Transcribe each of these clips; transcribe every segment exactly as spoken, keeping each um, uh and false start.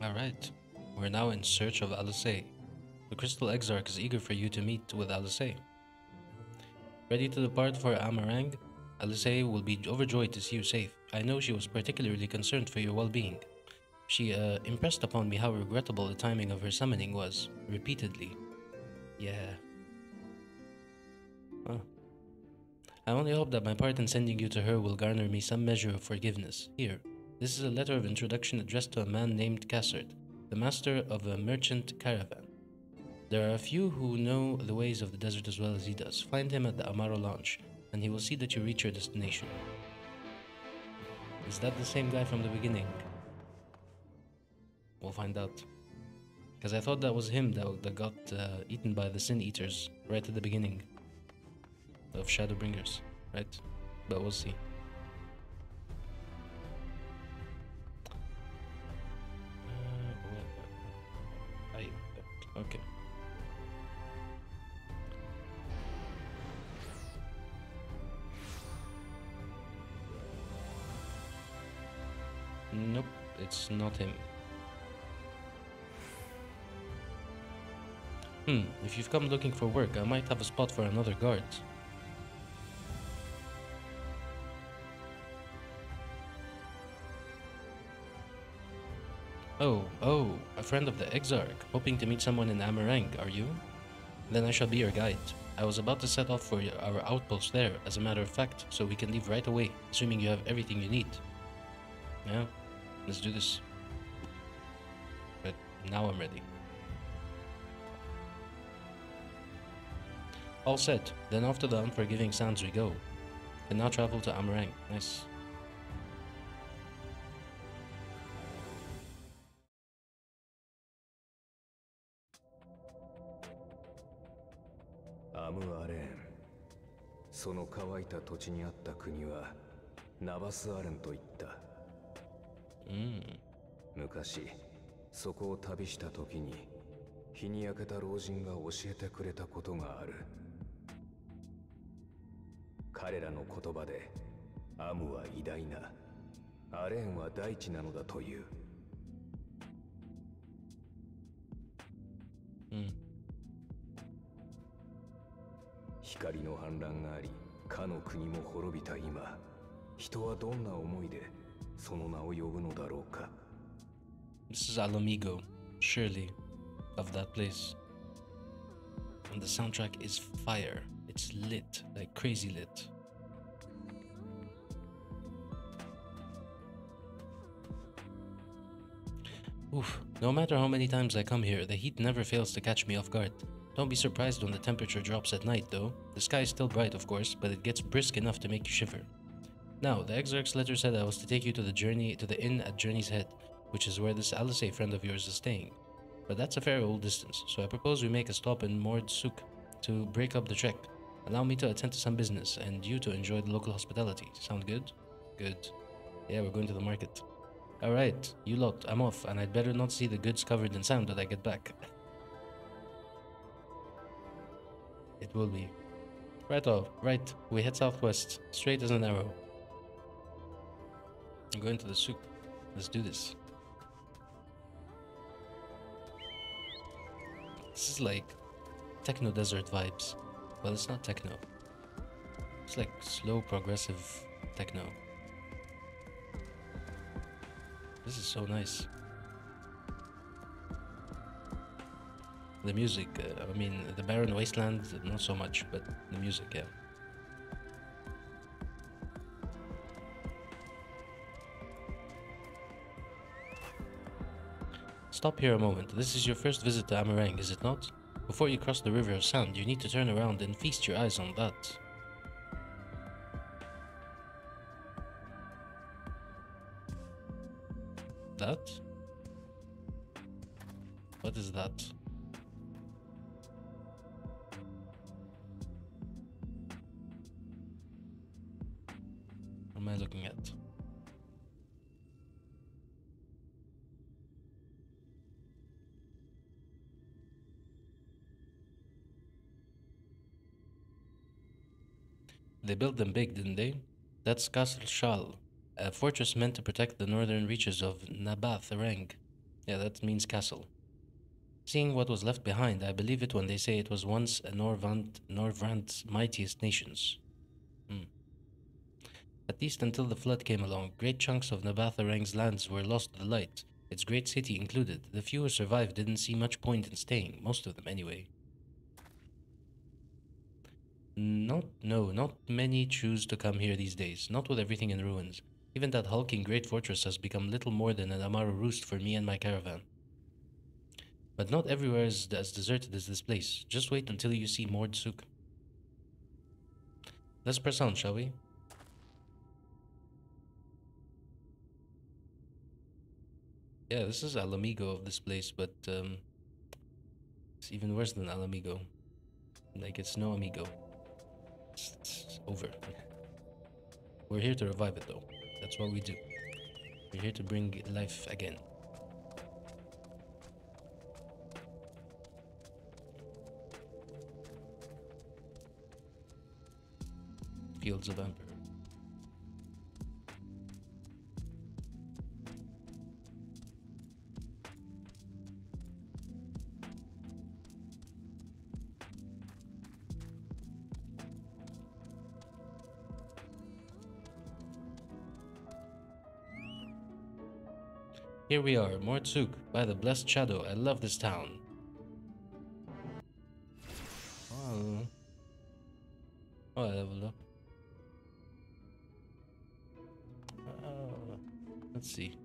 Alright, we're now in search of Alisaie. The Crystal Exarch is eager for you to meet with Alisaie. Ready to depart for Amh Araeng? Alisaie will be overjoyed to see you safe. I know she was particularly concerned for your well-being. She uh, impressed upon me how regrettable the timing of her summoning was, repeatedly. Yeah. Huh. I only hope that my part in sending you to her will garner me some measure of forgiveness. Here, this is a letter of introduction addressed to a man named Cassard, the master of a merchant caravan. There are a few who know the ways of the desert as well as he does. Find him at the Amaro Lounge, and he will see that you reach your destination. Is that the same guy from the beginning? We'll find out. Because I thought that was him that, that got uh, eaten by the Sin Eaters right at the beginning of Shadowbringers, right? But we'll see. Uh, I, okay. Nope, it's not him. Hmm, if you've come looking for work, I might have a spot for another guard. Oh, oh, a friend of the Exarch, hoping to meet someone in Amh Araeng, are you? Then I shall be your guide. I was about to set off for our outpost there, as a matter of fact, so we can leave right away, assuming you have everything you need. Yeah, let's do this. But now I'm ready. All set, then off to the unforgiving sands we go. Can now travel to Amh Araeng, nice. Mm. 光の反乱があり、かの国も滅びた今、人はどんな思いでその名を呼ぶのだろうか? This is Alamigo, surely, of that place. And the soundtrack is fire. It's lit, like crazy lit. Oof, no matter how many times I come here, the heat never fails to catch me off guard. Don't be surprised when the temperature drops at night, though. The sky is still bright, of course, but it gets brisk enough to make you shiver. Now, the Exarch's letter said I was to take you to the journey to the inn at Journey's Head, which is where this Alisaie friend of yours is staying. But that's a fair old distance, so I propose we make a stop in Mord Souq to break up the trek. Allow me to attend to some business, and you to enjoy the local hospitality. Sound good? Good. Yeah, we're going to the market. Alright, you lot, I'm off, and I'd better not see the goods covered in sand that I get back. It will be. Right off, right, we head southwest, straight as an arrow. I'm going to the soup. Let's do this. This is like techno desert vibes. Well, it's not techno. It's like slow, progressive techno. This is so nice. The music, uh, I mean, the barren wasteland, not so much, but the music, yeah. Stop here a moment. This is your first visit to Amh Araeng, is it not? Before you cross the river of sand, you need to turn around and feast your eyes on that. That? What is that? Am I looking at? They built them big, didn't they? That's Castle Shal, a fortress meant to protect the northern reaches of Nabaath Areng. Yeah, that means castle. Seeing what was left behind, I believe it when they say it was once a Norvrand, Norvrand's mightiest nations. Hmm. At least until the flood came along, great chunks of Nabaath Areng's lands were lost to the light, its great city included. The few who survived didn't see much point in staying, most of them anyway. Not, no, not many choose to come here these days, not with everything in ruins. Even that hulking great fortress has become little more than an Amaro roost for me and my caravan. But not everywhere is as deserted as this place. Just wait until you see Mord Souq. Let's press on, shall we? Yeah, this is Alamigo of this place, but um, it's even worse than Alamigo. Like, it's no Amigo. It's, it's over. We're here to revive it, though. That's what we do. We're here to bring life again. Fields of Amber. Here we are, Mord Souq, by the Blessed Shadow. I love this town. Oh, oh I leveled up. Oh, let's see.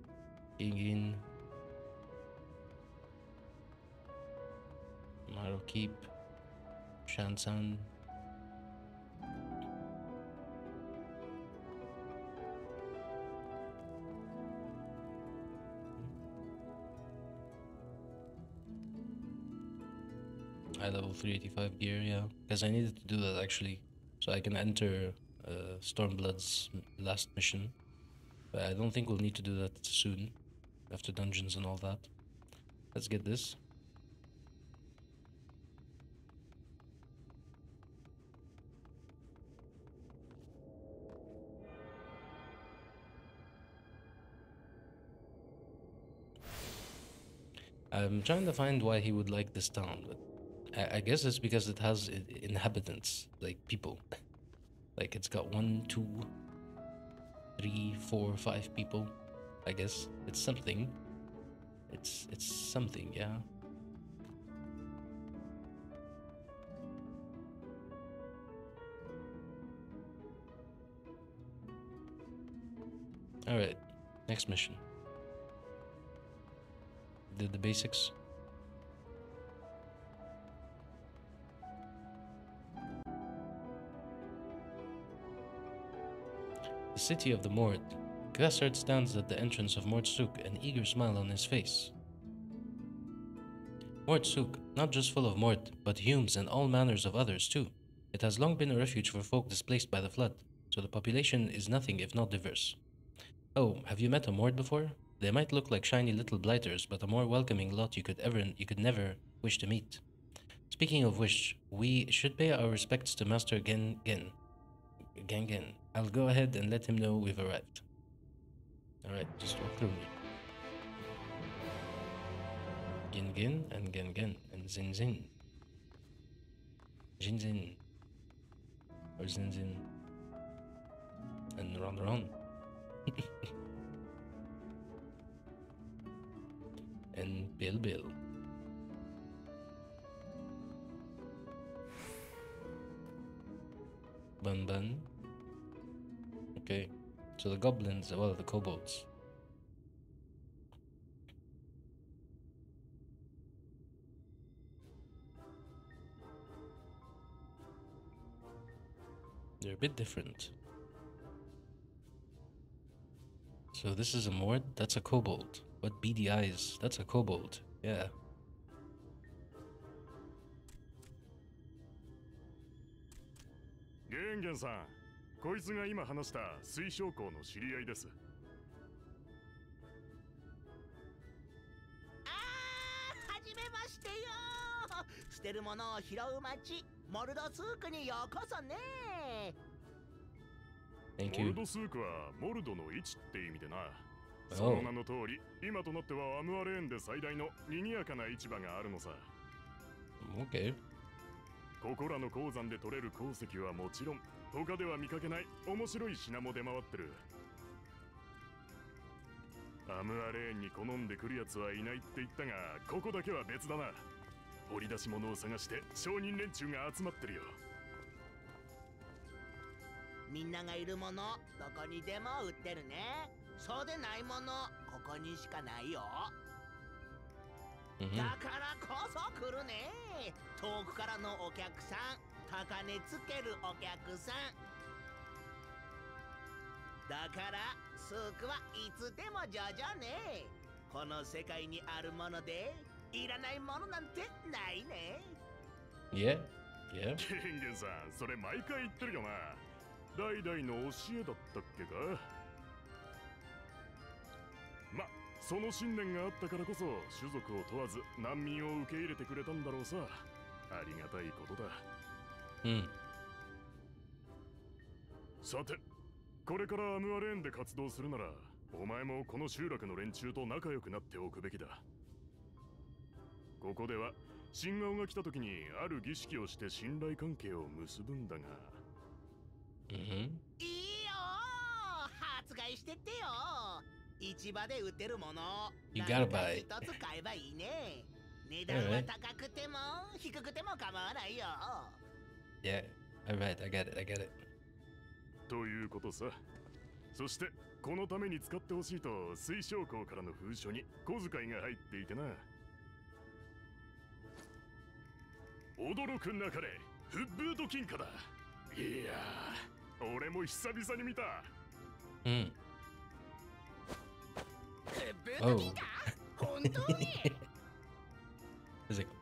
Gengen. Maro Keep. Shansan. three eighty-five gear, yeah, because I needed to do that actually, so I can enter uh, Stormblood's last mission, but I don't think we'll need to do that soon, after dungeons and all that. Let's get this. I'm trying to find why he would like this town, but I guess it's because it has inhabitants, like people. Like it's got one, two, three, four, five people. I guess it's something. It's it's something, yeah. All right, next mission. Did the basics. The city of the Mord. Cassard stands at the entrance of Mord Souq, an eager smile on his face. Mord Souq, not just full of Mord, but Humes and all manners of others too. It has long been a refuge for folk displaced by the flood, so the population is nothing if not diverse. Oh, have you met a Mord before? They might look like shiny little blighters, but a more welcoming lot you could ever you could never wish to meet. Speaking of which, we should pay our respects to Master Gengen. Gengen. I'll go ahead and let him know we've arrived. Alright, just walk through me. Gengen and Gengen and Zin Zin. Jin Zin. Or Zin Zin. And Run Run. And Bill Bill. Bun Bun. Okay, so the goblins, well, the kobolds. They're a bit different. So this is a Mord, that's a kobold. What beady eyes, that's a kobold, yeah. Gengen-san. こいつが今話した水晶校の知り合いです。ああ、はじめましてよ。捨てるものを拾う町、モルドスークにようこそね。モルドスークはモルドの位置って意味でな。Oh. Okay. Yeah, yeah. Mm. Mm-hmm. You gotta buy it. All right. Yeah, all right, I got it, I got it. Mm. Oh. It's like,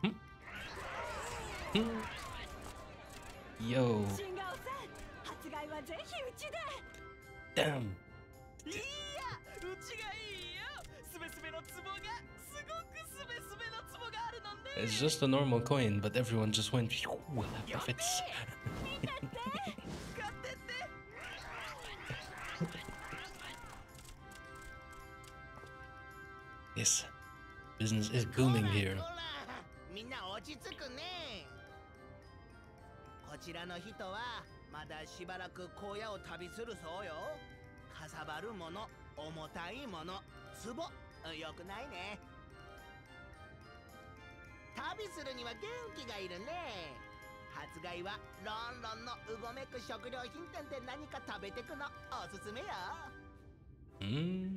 hmm? Hmm? Yo. Damn. It's just a normal coin, but everyone just went with profits. Yes, business is booming here. Mm,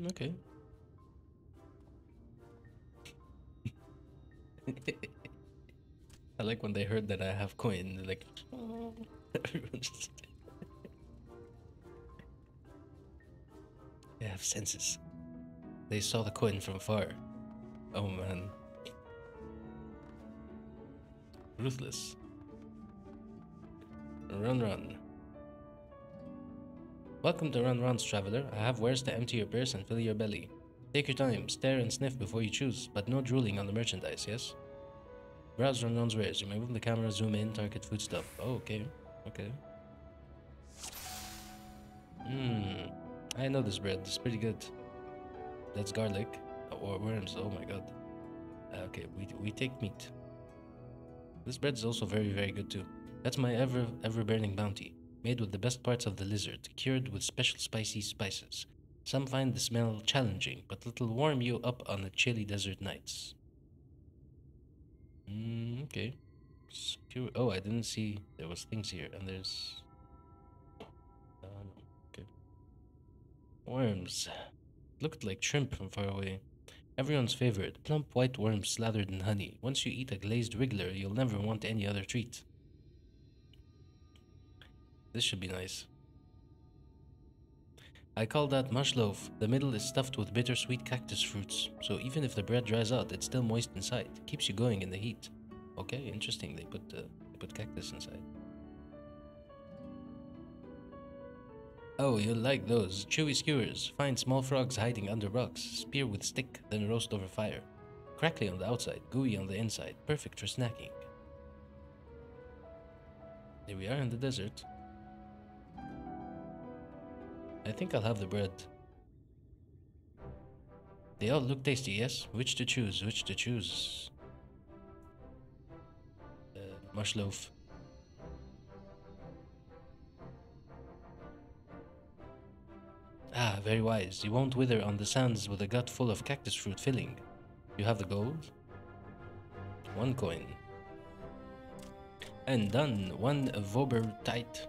okay. I like when they heard that I have coin, they're like, oh. They have senses. They saw the coin from far. Oh man. Ruthless. Run Run. Welcome to Run Run's Traveler. I have wares to empty your purse and fill your belly. Take your time, stare and sniff before you choose, but no drooling on the merchandise, yes? Browse Run Run's wares. You may move the camera, zoom in, target foodstuff. Oh, okay. Okay. Mmm. I know this bread. It's pretty good. That's garlic. Or worms. Oh my god. Okay, we, we take meat. This bread is also very, very good too. That's my ever, ever burning bounty. Made with the best parts of the lizard. Cured with special spicy spices. Some find the smell challenging, but it'll warm you up on the chilly desert nights. Mm, okay. Secure. Oh, I didn't see there was things here, and there's... Uh, no. Okay. Worms. Looked like shrimp from far away. Everyone's favorite. Plump white worms slathered in honey. Once you eat a glazed wriggler, you'll never want any other treat. This should be nice. I call that mush loaf. The middle is stuffed with bittersweet cactus fruits, so even if the bread dries out, it's still moist inside. Keeps you going in the heat. Okay, interesting. They put uh, they put cactus inside. Oh, you'll like those chewy skewers. Find small frogs hiding under rocks. Spear with stick, then roast over fire. Crackly on the outside, gooey on the inside. Perfect for snacking. Here we are in the desert. I think I'll have the bread. They all look tasty, yes? Which to choose? Which to choose? Uh, mush loaf. Ah, very wise. You won't wither on the sands with a gut full of cactus fruit filling. You have the gold? One coin. And done. One Vobertite.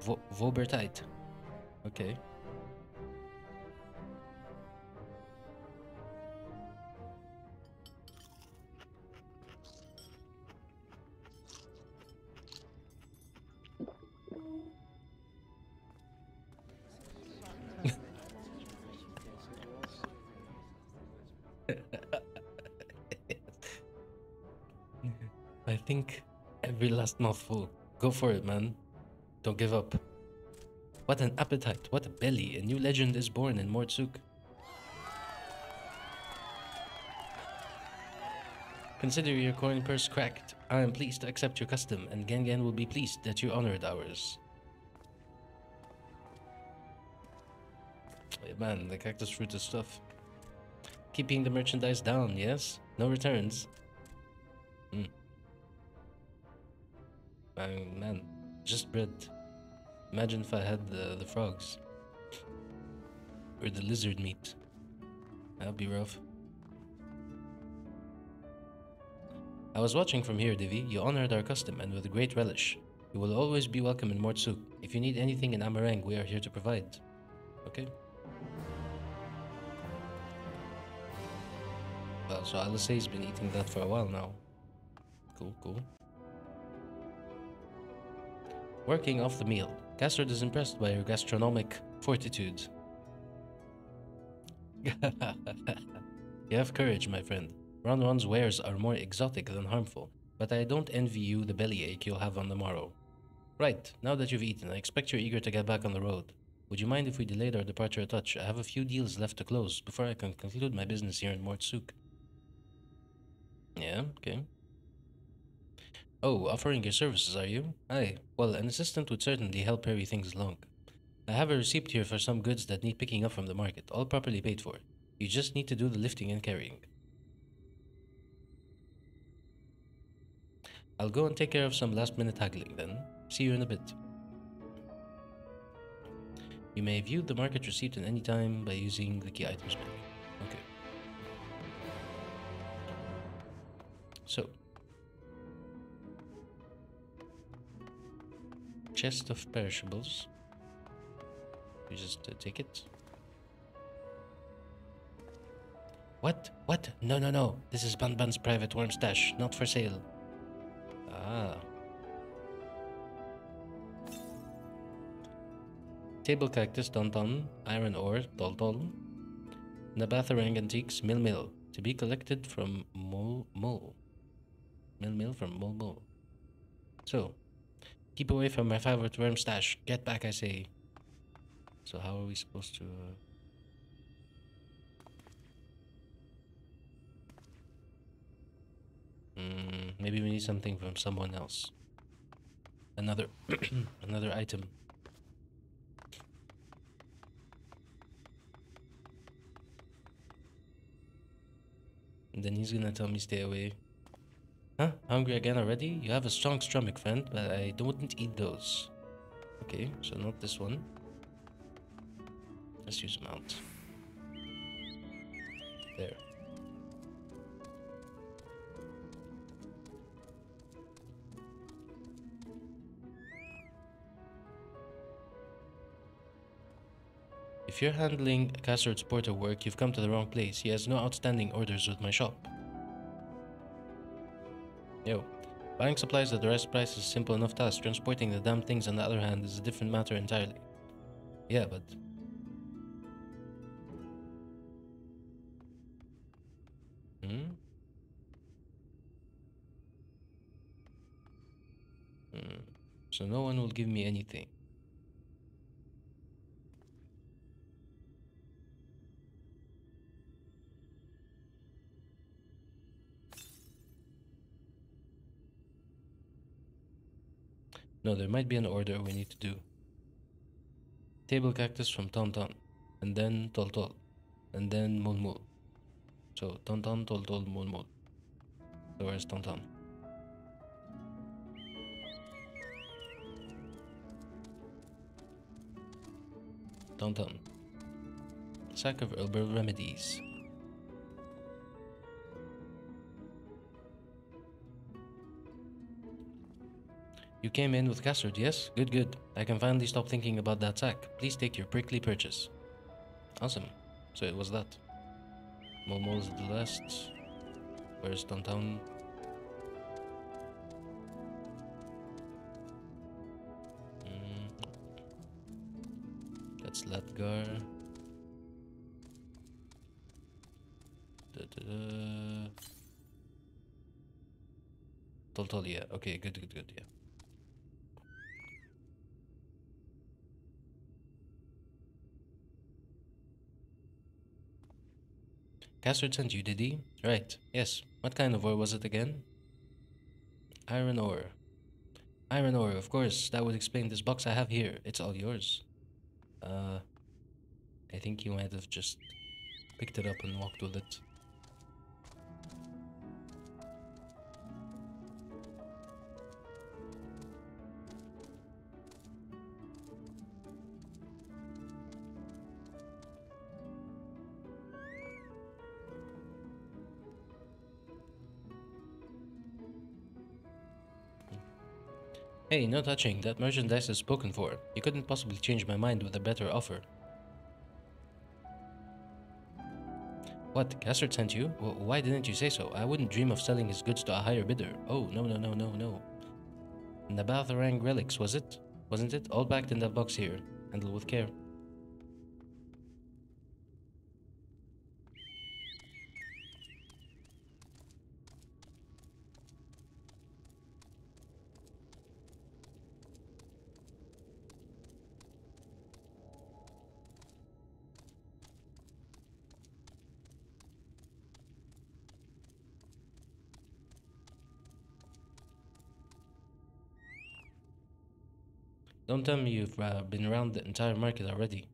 Vo Vobertite. Okay. I think every last mouthful. Go for it, man. Don't give up. What an appetite, what a belly. A new legend is born in Mord Souq. Consider your coin purse cracked. I am pleased to accept your custom, and Gengen will be pleased that you honored ours. Hey, man, the cactus fruit is tough. Keeping the merchandise down, yes? No returns. Mm. I mean, man, just bread. Imagine if I had the, the frogs. Or the lizard meat. That'd be rough. I was watching from here, Divi. You honored our custom and with great relish. You will always be welcome in Mord Souq. If you need anything in Amh Araeng, we are here to provide. Okay? Well, so Alisai's been eating that for a while now. Cool, cool. Working off the meal. Cassard is impressed by your gastronomic fortitude. You have courage, my friend. Run Run's wares are more exotic than harmful, but I don't envy you the bellyache you'll have on the morrow. Right, now that you've eaten, I expect you're eager to get back on the road. Would you mind if we delayed our departure a touch? I have a few deals left to close before I can conclude my business here in Mord Souq. Yeah, okay. Oh, offering your services, are you? Aye. Well, an assistant would certainly help hurry things along. I have a receipt here for some goods that need picking up from the market, all properly paid for. You just need to do the lifting and carrying. I'll go and take care of some last-minute haggling, then. See you in a bit. You may view the market receipt at any time by using the key items menu. Okay. So. Chest of perishables. You just uh, take it. What? What? No, no, no. This is Bun Bun's private worm stash. Not for sale. Ah. Table cactus, Don Don. Iron ore, Dol Dol. Nabaath Areng antiques, Mil Mil. To be collected from Mol Mol. Mil Mil from Mol Mol. So. Keep away from my favorite worm stash. Get back, I say. So how are we supposed to... Uh... Mm, maybe we need something from someone else. Another... another item. And then he's gonna tell me stay away. Huh? Hungry again already? You have a strong stomach, friend, but I don't eat those. Okay, so not this one. Let's use mount. There. If you're handling Cassard's porter work, you've come to the wrong place. He has no outstanding orders with my shop. Yo, buying supplies at the right price is a simple enough task. Transporting the damn things, on the other hand, is a different matter entirely. Yeah, but... Hmm? Hmm. So no one will give me anything. No, there might be an order we need to do. Table cactus from Tom Tom, and then Tol Tol, and then Mul Mul, So Ton Ton, Tol Tol, Mol Mol. So where's Ton Ton? Ton Ton. Sack of herbal remedies. You came in with Cassard, yes? Good, good. I can finally stop thinking about that sack. Please take your prickly purchase. Awesome. So it was that. Momo's the last. Where's Downtown? Mm. That's Latgar. Da -da -da. Toltol, yeah. Okay, good, good, good, yeah. Cassard sent you, did he? Right, yes. What kind of ore was it again? Iron ore. Iron ore, of course. That would explain this box I have here. It's all yours. Uh, I think you might have just picked it up and walked with it. Hey, no touching. That merchandise is spoken for. You couldn't possibly change my mind with a better offer. What? Cassard sent you? W why didn't you say so? I wouldn't dream of selling his goods to a higher bidder. Oh, no, no, no, no, no. Nabaath Areng relics, was it? Wasn't it? All packed in that box here. Handle with care. Don't tell me you've uh, been around the entire market already.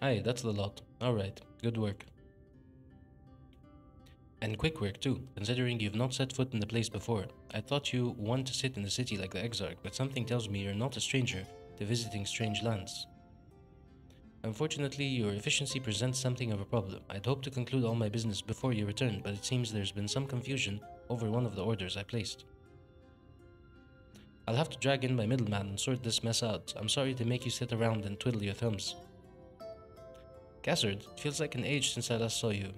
Aye, that's the lot. Alright, good work. And quick work too, considering you've not set foot in the place before. I thought you want to sit in the city like the Exarch, but something tells me you're not a stranger to visiting strange lands. Unfortunately, your efficiency presents something of a problem. I'd hoped to conclude all my business before you returned, but it seems there's been some confusion over one of the orders I placed. I'll have to drag in my middleman and sort this mess out. I'm sorry to make you sit around and twiddle your thumbs. Cassard, it feels like an age since I last saw you.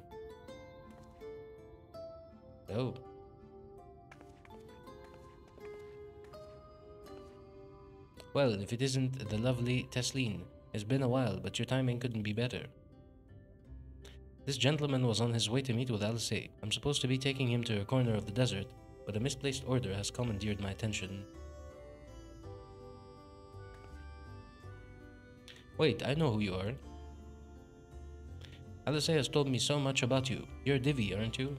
Oh. Well, if it isn't the lovely Tesleen. It's been a while, but your timing couldn't be better. This gentleman was on his way to meet with Alisaie. I'm supposed to be taking him to a corner of the desert, but a misplaced order has commandeered my attention. Wait, I know who you are. Alisaie has told me so much about you. You're Divi, aren't you?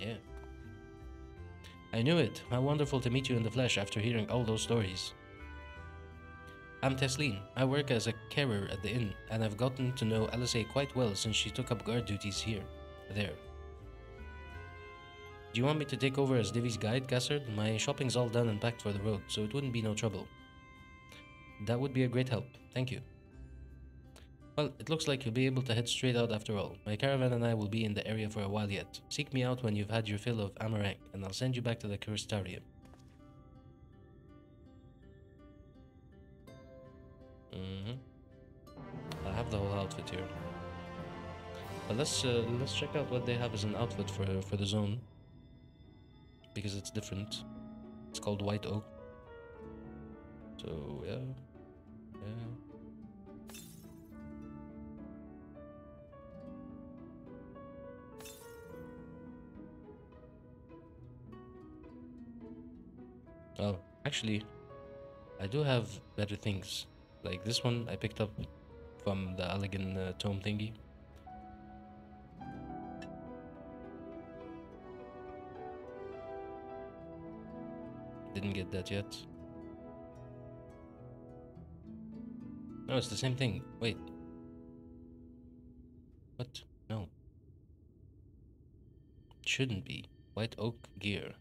Yeah. I knew it. How wonderful to meet you in the flesh after hearing all those stories. I'm Tesleen. I work as a carer at the inn, and I've gotten to know Alisaie quite well since she took up guard duties here, there. Do you want me to take over as Divi's guide, Cassard? My shopping's all done and packed for the road, so it wouldn't be no trouble. That would be a great help. Thank you. Well, it looks like you'll be able to head straight out after all. My caravan and I will be in the area for a while yet. Seek me out when you've had your fill of Amh Araeng, and I'll send you back to the Crystarium. Mm-hmm. I have the whole outfit here, but let's uh, let's check out what they have as an outfit for for the zone, because it's different. It's called White Oak. So yeah, yeah. Well, actually, I do have better things. Like this one I picked up from the Allegan uh, tome thingy. Didn't get that yet. No, it's the same thing. Wait. What? No. It shouldn't be. White oak gear.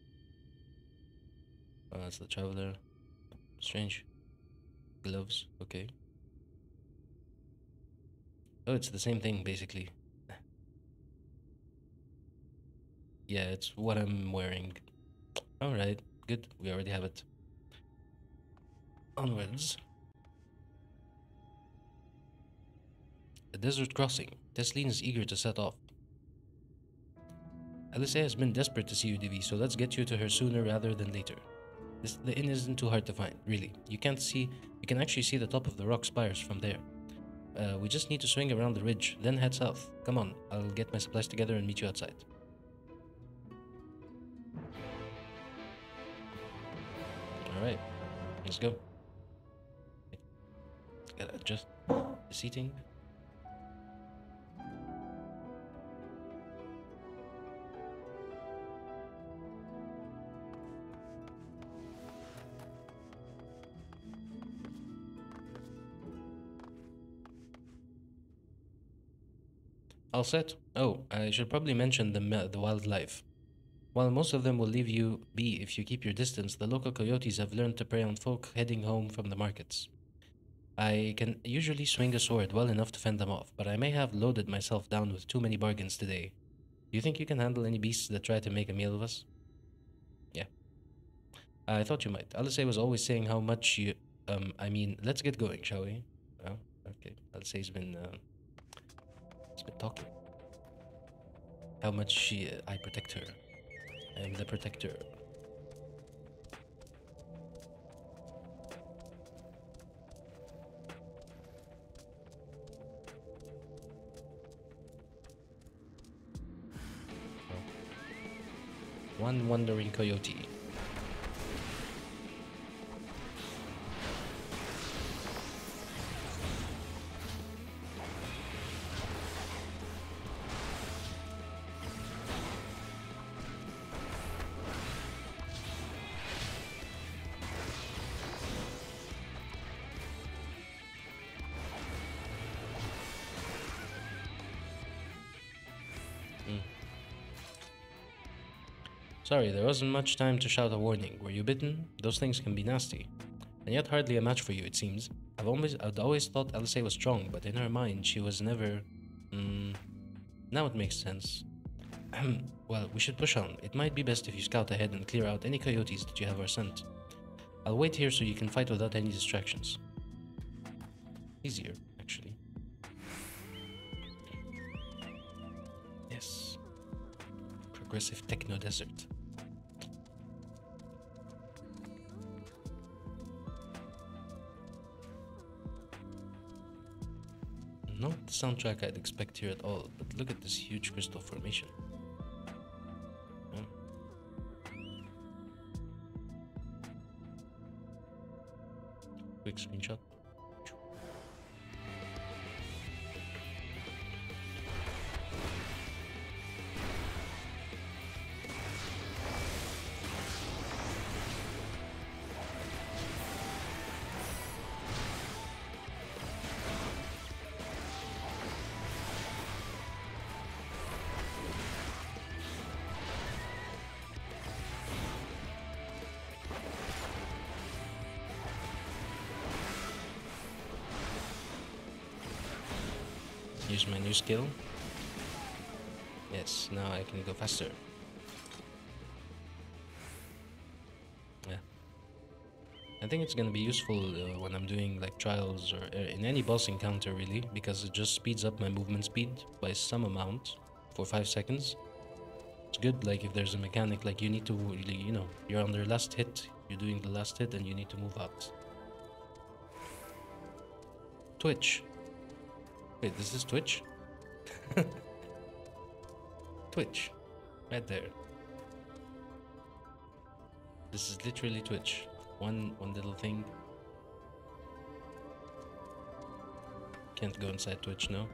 Oh, that's the traveler. Strange. Gloves. Okay. Oh, it's the same thing, basically. Yeah, it's what I'm wearing. Alright, good. We already have it. Onwards. A desert crossing. Tesleen is eager to set off. Alisaie has been desperate to see you, Divi, so let's get you to her sooner rather than later. This, the inn isn't too hard to find, really. You can't see... You can actually see the top of the rock spires from there. Uh, we just need to swing around the ridge, then head south. Come on, I'll get my supplies together and meet you outside. Alright, let's go. Gotta adjust the seating. All set. Oh, I should probably mention the, the wildlife. While most of them will leave you be if you keep your distance, the local coyotes have learned to prey on folk heading home from the markets. I can usually swing a sword well enough to fend them off, but I may have loaded myself down with too many bargains today. Do you think you can handle any beasts that try to make a meal of us? Yeah. I thought you might. Alisaie was always saying how much you... Um, I mean, let's get going, shall we? Oh, okay. Alisai's been... Uh, Been talking. How much she, uh, I protect her. I am the protector. Oh. One wandering coyote. Sorry, there wasn't much time to shout a warning. Were you bitten? Those things can be nasty. And yet hardly a match for you, it seems. I've always, I'd always thought Alisaie was strong, but in her mind, she was never... Mm, now it makes sense. Well, we should push on. It might be best if you scout ahead and clear out any coyotes that you have our scent. I'll wait here so you can fight without any distractions. Easier, actually. Yes. Progressive techno-desert. Not the soundtrack I'd expect here at all, but look at this huge crystal formation. Yeah. Quick screenshot. Use my new skill. Yes, now I can go faster. Yeah, I think it's gonna be useful uh, when I'm doing like trials or uh, in any boss encounter really, because it just speeds up my movement speed by some amount for five seconds. It's good like if there's a mechanic like you need to really, you know, you're on their last hit, you're doing the last hit and you need to move out. Twitch. Wait, this is Twitch? Twitch. Right there. This is literally Twitch. One one little thing. Can't go inside Twitch, no?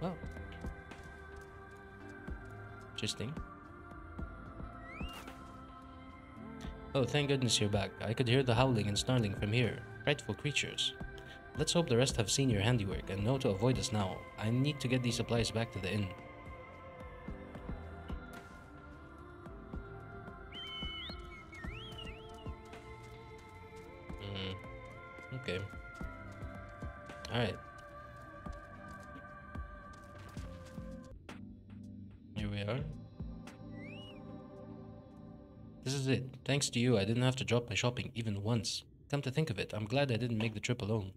Wow. Interesting. Oh, thank goodness you're back. I could hear the howling and snarling from here. Frightful creatures. Let's hope the rest have seen your handiwork and know to avoid us now. I need to get these supplies back to the inn. Hmm. Okay. Alright. Here we are. This is it. Thanks to you, I didn't have to drop my shopping even once. Come to think of it, I'm glad I didn't make the trip alone.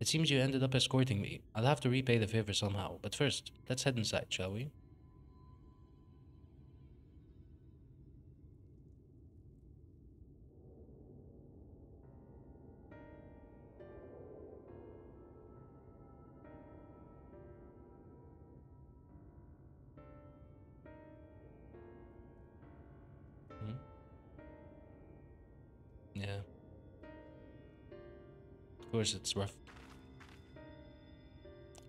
It seems you ended up escorting me. I'll have to repay the favor somehow. But first, let's head inside, shall we? It's rough.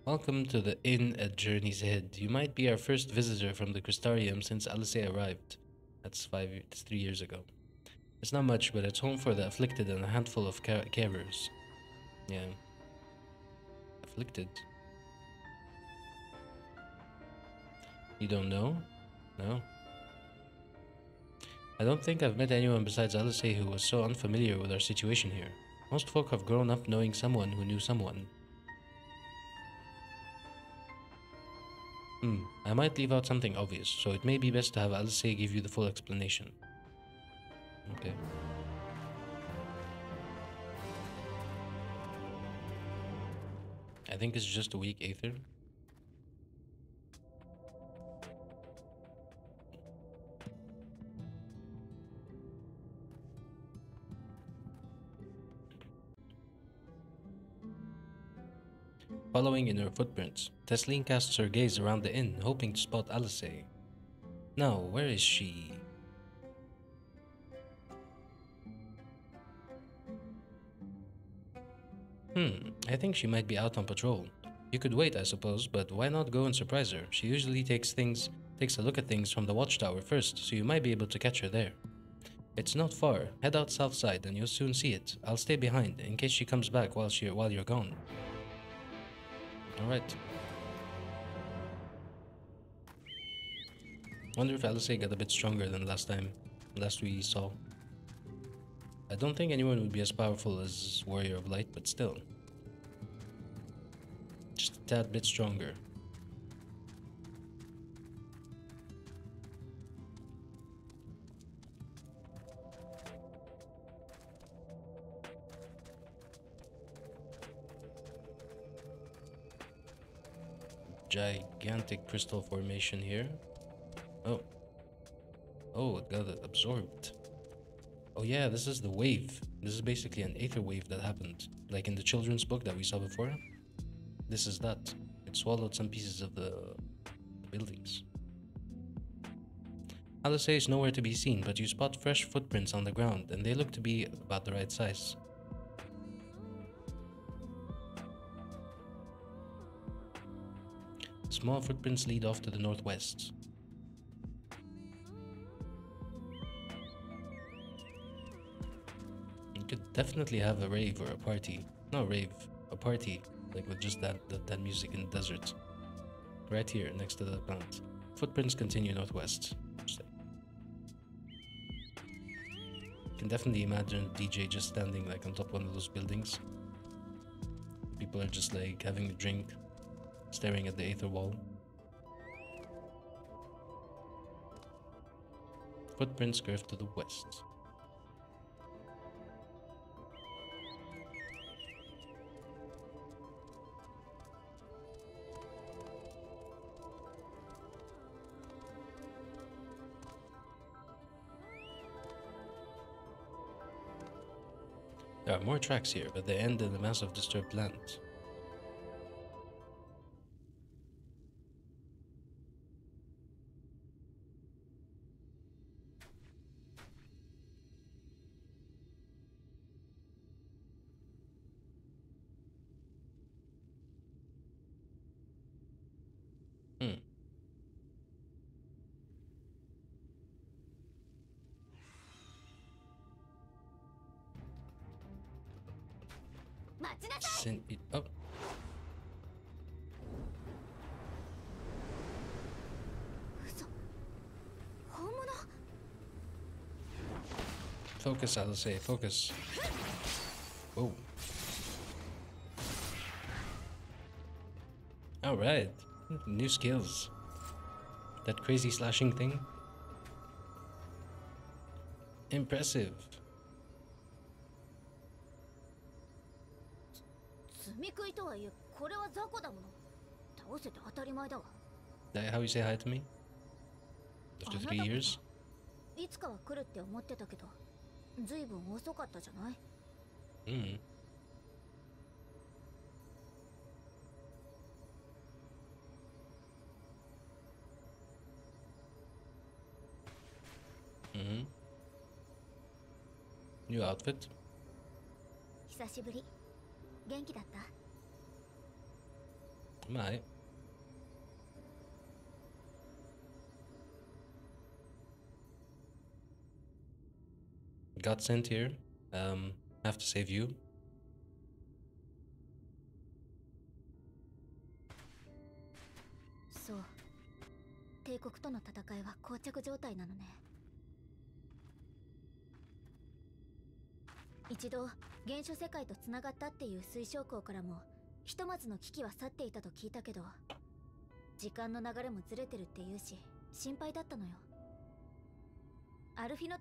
Welcome to the inn at Journey's Head. You might be our first visitor from the Crystarium since Alisaie arrived. That's five, it's three years ago. It's not much, but it's home for the afflicted and a handful of car carers. Yeah. Afflicted? You don't know? No. I don't think I've met anyone besides Alisaie who was so unfamiliar with our situation here. Most folk have grown up knowing someone who knew someone. Hmm, I might leave out something obvious, so it may be best to have Alisaie give you the full explanation. Okay. I think it's just a weak Aether. Following in her footprints, Tesleen casts her gaze around the inn, hoping to spot Alisaie. Now, where is she? Hmm, I think she might be out on patrol. You could wait, I suppose, but why not go and surprise her? She usually takes things, takes a look at things from the watchtower first, so you might be able to catch her there. It's not far. Head out south side and you'll soon see it. I'll stay behind, in case she comes back while, she, while you're gone. Alright. Wonder if Alisaie got a bit stronger than last time, last we saw. I don't think anyone would be as powerful as Warrior of Light, but still. Just a tad bit stronger. Gigantic crystal formation here. Oh. Oh, it got absorbed. Oh yeah, this is the wave. This is basically an aether wave that happened. Like in the children's book that we saw before. This is that. It swallowed some pieces of the buildings. Alisaie is nowhere to be seen, but you spot fresh footprints on the ground, and they look to be about the right size. Small footprints lead off to the northwest. You could definitely have a rave or a party. No, rave. A party. Like with just that, that, that music in the desert. Right here, next to the plant. Footprints continue northwest. You can definitely imagine D J just standing like on top of one of those buildings. People are just like having a drink. Staring at the aether wall. Footprints curve to the west. There are more tracks here, but they end in a mass of disturbed land. Sin Eaters. Oh. Focus, Alisaie, focus. Whoa. Alright. New skills. That crazy slashing thing. Impressive. That how you say hi to me? After three years? Hmm. Mm-hmm. New outfit. My. Got sent here. Um, have to save you. So, the Aetherite Yeah. Always. Mm. Mm-hmm. Mm-hmm.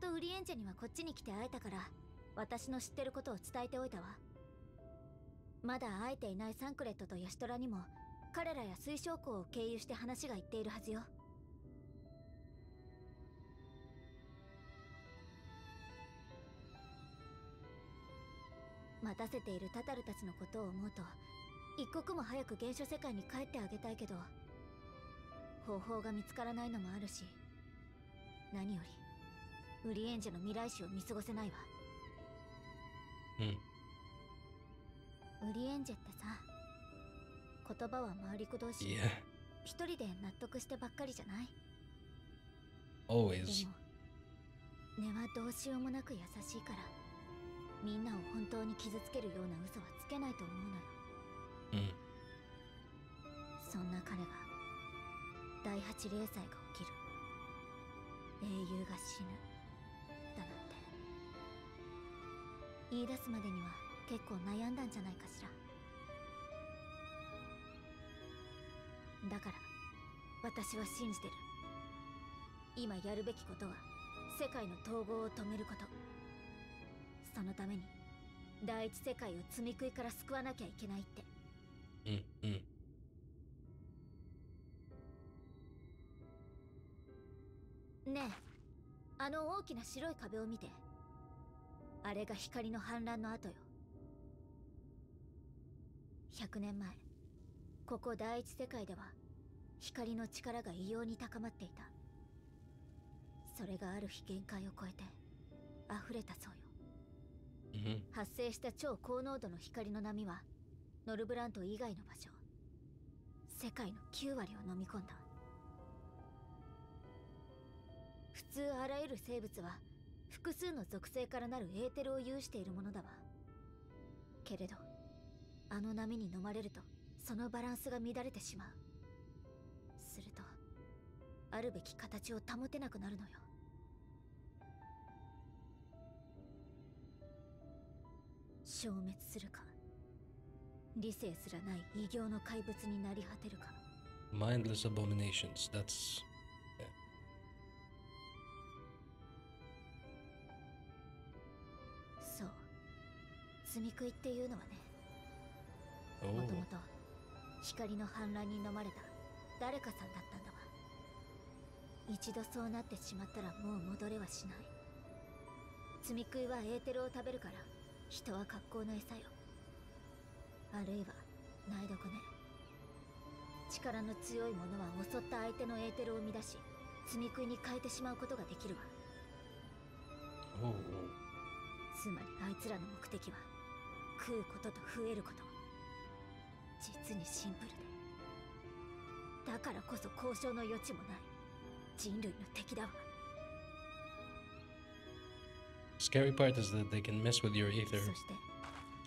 Mindless abominations, that's... Yeah. Oh. Oh. Scary part is that they can mess with your ether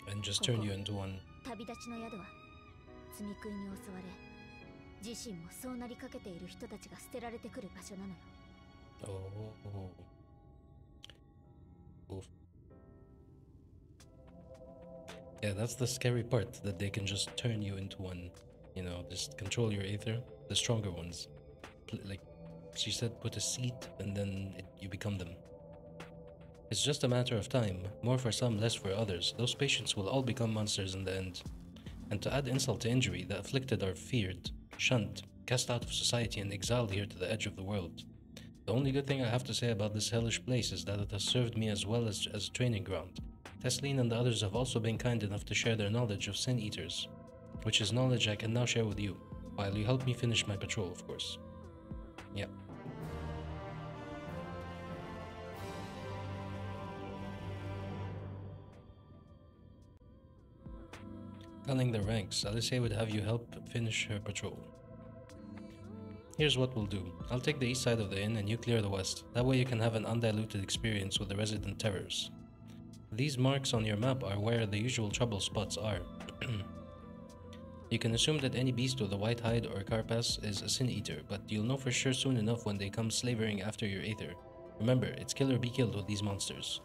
and just turn you into one. Oh. Oof. Yeah, that's the scary part, that they can just turn you into one, you know, just control your aether, the stronger ones. Like she said, put a seed and then it, you become them. It's just a matter of time, more for some, less for others. Those patients will all become monsters in the end. And to add insult to injury, the afflicted are feared, shunned, cast out of society and exiled here to the edge of the world. The only good thing I have to say about this hellish place is that it has served me as well as, as a training ground. Tesleen and the others have also been kind enough to share their knowledge of Sin Eaters, which is knowledge I can now share with you, while you help me finish my patrol, of course. Yeah. Culling the ranks, Alisaie would have you help finish her patrol. Here's what we'll do. I'll take the east side of the inn and you clear the west. That way you can have an undiluted experience with the resident terrors. These marks on your map are where the usual trouble spots are. You can assume that any beast with a white hide or carapace is a Sin Eater, but you'll know for sure soon enough when they come slavering after your aether. Remember, it's kill or be killed with these monsters.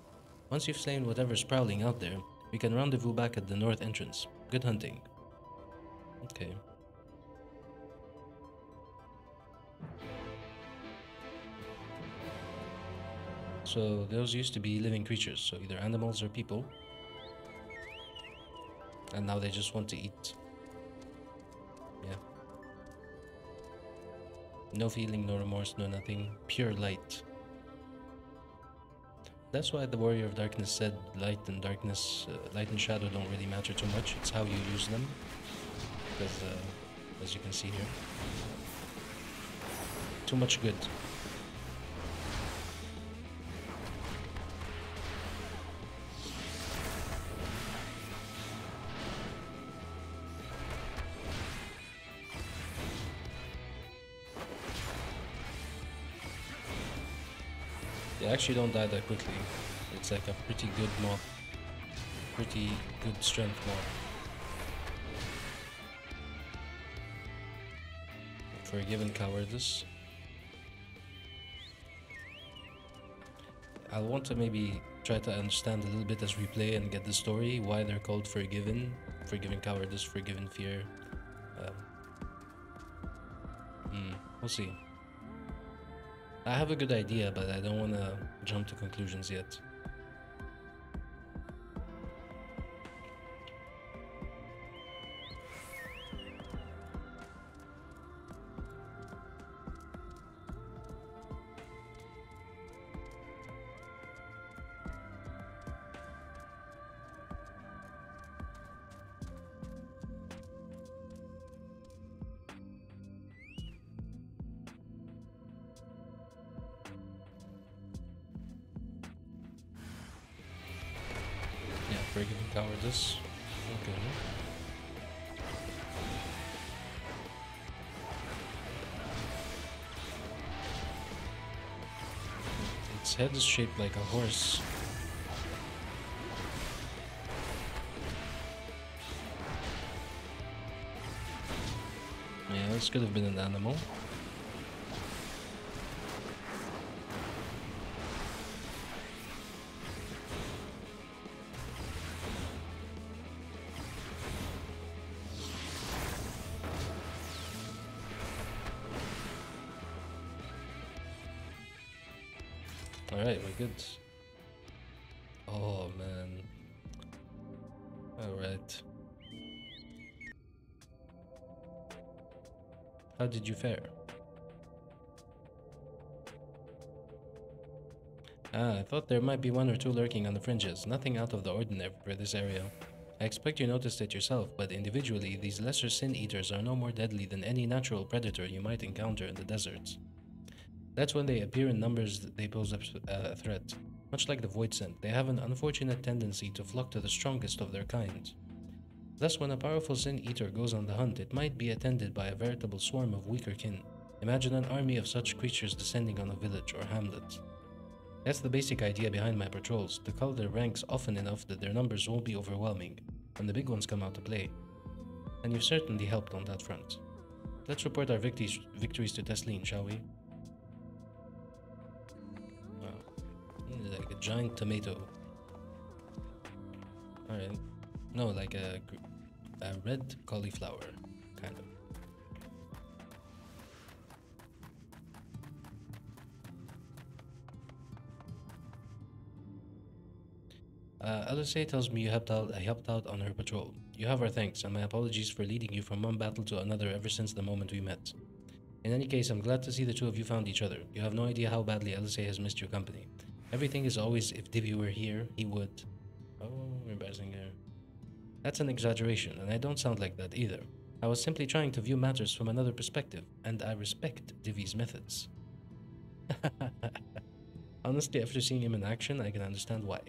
Once you've slain whatever's prowling out there, we can rendezvous back at the north entrance. Good hunting. Okay. So those used to be living creatures, so either animals or people. And now they just want to eat. Yeah. No feeling, no remorse, no nothing. Pure light. That's why the Warrior of Darkness said light and darkness, uh, light and shadow don't really matter too much. It's how you use them. Because, uh, as you can see here. Too much good. Actually don't die that quickly. It's like a pretty good mob. Pretty good strength mob. Forgiven Cowardice. I want to maybe try to understand a little bit as we play and get the story, why they're called Forgiven. Forgiven Cowardice, Forgiven Fear. Um, hmm, we'll see. I have a good idea, but I don't want to jump to conclusions yet. His head is shaped like a horse. Yeah, this could have been an animal. Good. Oh man. Alright. How did you fare? Ah, I thought there might be one or two lurking on the fringes. Nothing out of the ordinary for this area. I expect you noticed it yourself, but individually, these lesser Sin Eaters are no more deadly than any natural predator you might encounter in the deserts. That's when they appear in numbers, they pose a threat. Much like the Void Scent, they have an unfortunate tendency to flock to the strongest of their kind. Thus, when a powerful Sin Eater goes on the hunt, it might be attended by a veritable swarm of weaker kin. Imagine an army of such creatures descending on a village or hamlet. That's the basic idea behind my patrols, to cull their ranks often enough that their numbers won't be overwhelming when the big ones come out to play. And you've certainly helped on that front. Let's report our victories, victories to Tesleen, shall we? Wow. Like a giant tomato. Alright. No, like a, a red cauliflower, kind of. Uh, Alisaie tells me you helped out, I helped out on her patrol. You have our thanks, and my apologies for leading you from one battle to another ever since the moment we met. In any case, I'm glad to see the two of you found each other. You have no idea how badly Alisaie has missed your company. Everything is always, if Divi were here, he would... Oh, embarrassing her. That's an exaggeration, and I don't sound like that either. I was simply trying to view matters from another perspective, and I respect Divi's methods. Honestly, after seeing him in action, I can understand why.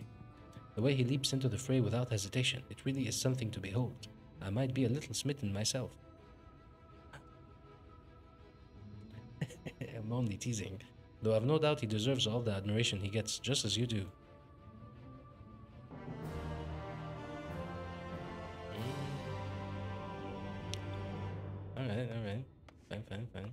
The way he leaps into the fray without hesitation, it really is something to behold. I might be a little smitten myself. I'm only teasing, though I've no doubt he deserves all the admiration he gets, just as you do. Alright, alright. Fine, fine, fine.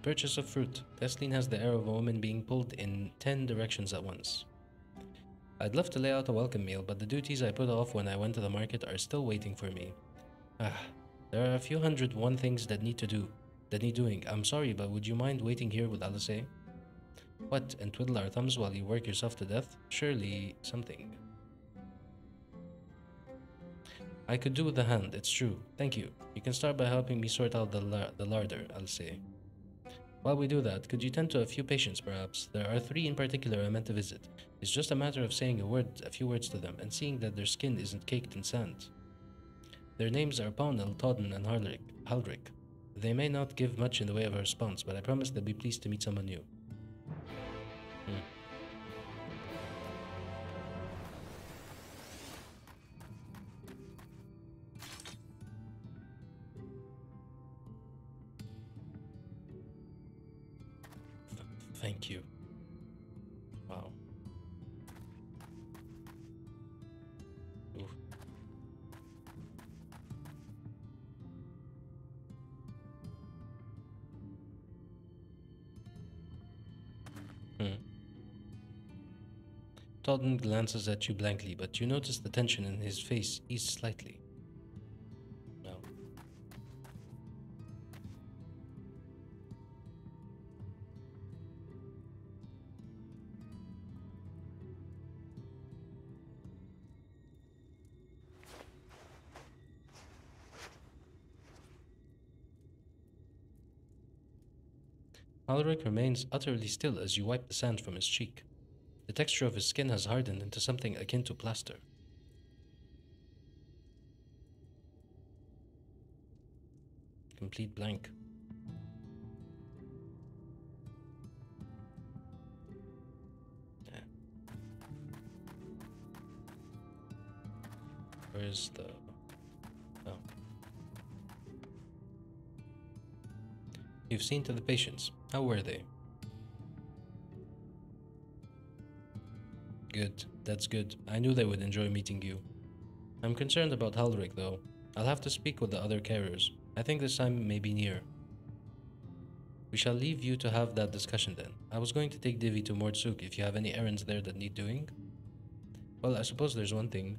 Purchase of fruit. Tesleen has the air of a woman being pulled in ten directions at once. I'd love to lay out a welcome meal, but the duties I put off when I went to the market are still waiting for me. Ah, there are a few hundred one things that need to do, that need doing. I'm sorry, but would you mind waiting here with Alisaie? What, and twiddle our thumbs while you work yourself to death? Surely something. I could do with a hand, it's true. Thank you. You can start by helping me sort out the, la the larder, Alisaie. While we do that, could you tend to a few patients perhaps? There are three in particular I meant to visit. It's just a matter of saying a word, a few words to them and seeing that their skin isn't caked in sand. Their names are Pawnel, Todden and Halric. They may not give much in the way of a response, but I promise they'll be pleased to meet someone new. Thank you. Wow. Oof. Hmm. Todden glances at you blankly, but you notice the tension in his face ease slightly. Halric remains utterly still as you wipe the sand from his cheek. The texture of his skin has hardened into something akin to plaster. Complete blank. Yeah. Where's the... Oh. You've seen to the patients. How were they? Good. That's good. I knew they would enjoy meeting you. I'm concerned about Halric, though. I'll have to speak with the other carriers. I think this time may be near. We shall leave you to have that discussion then. I was going to take Divi to Mord Souq if you have any errands there that need doing. Well, I suppose there's one thing.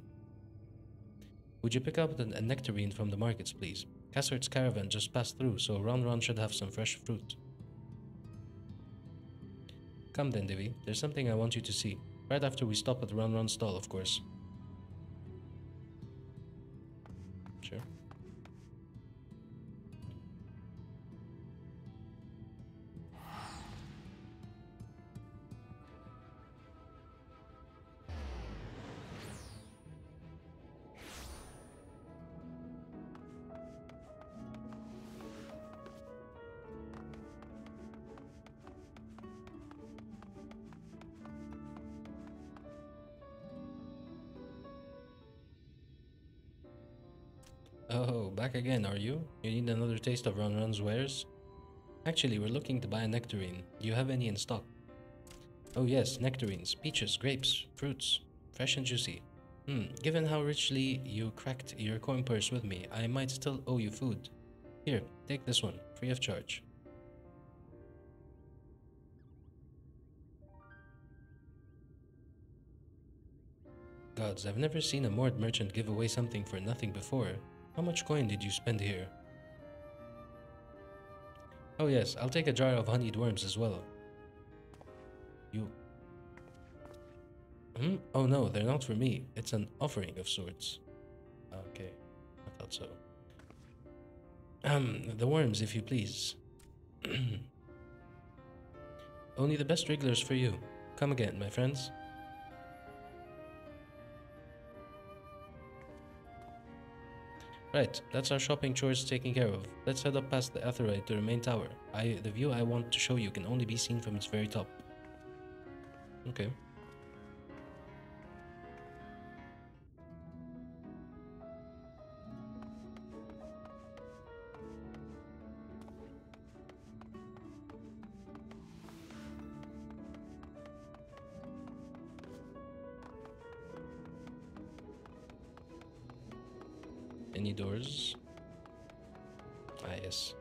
Would you pick up a nectarine from the markets, please? Cassard's caravan just passed through, so Run Run should have some fresh fruit. Come then, Divi. There's something I want you to see. Right after we stop at Run Run's stall, of course. Sure. Oh, back again, are you? You need another taste of Run Run's wares? Actually, we're looking to buy a nectarine. Do you have any in stock? Oh yes, nectarines, peaches, grapes, fruits, fresh and juicy. Hmm, given how richly you cracked your coin purse with me, I might still owe you food. Here, take this one, free of charge. Gods, I've never seen a Mord merchant give away something for nothing before. How much coin did you spend here? Oh yes, I'll take a jar of honeyed worms as well. You... Hmm? Oh no, they're not for me. It's an offering of sorts. Okay, I thought so. Um, the worms, if you please. Only the best wrigglers for you. Come again, my friends. Right, that's our shopping chores taken care of. Let's head up past the Aetherite to the main tower. I, the view I want to show you can only be seen from its very top. Okay. Any doors? Ah, yes.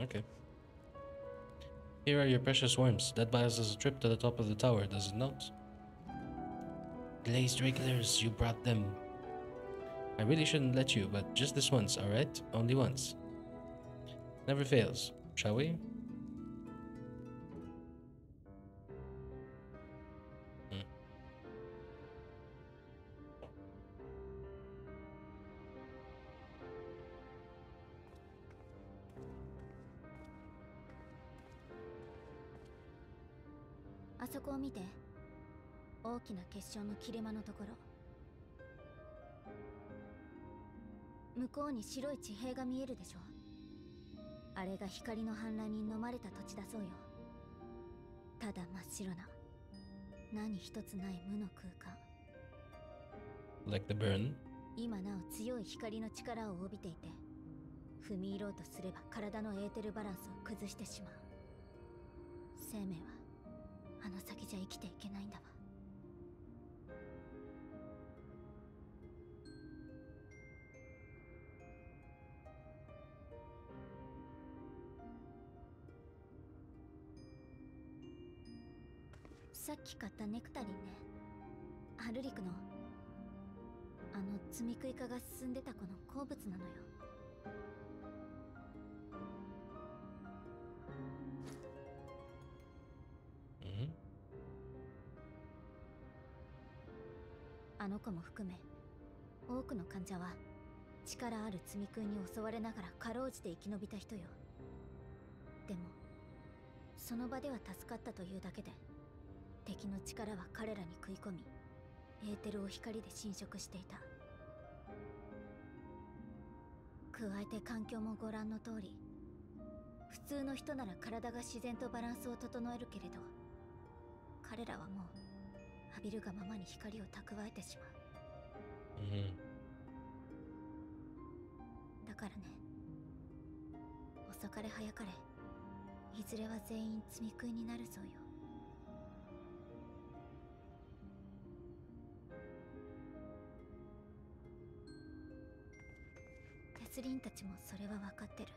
Okay. Here are your precious worms. That buys us a trip to the top of the tower, does it not? Glazed regulars, you brought them. I really shouldn't let you, but just this once, alright? Only once. Never fails, shall we? Like the burn? Mm-hmm. あの子も含め、多くの患者は力ある積み食いに襲われながらかろうじて生き延びた人よ。でも、その場では助かったというだけで、敵の力は彼らに食い込み、エーテルを光で侵食していた。加えて環境もご覧の通り、普通の人なら体が自然とバランスを整えるけれど、彼らはもう 浴びるがままに光を蓄えてしまう。うん。だからね、遅かれ早かれ、いずれは全員積み食いになるそうよ。テスリンたちもそれは分かってる。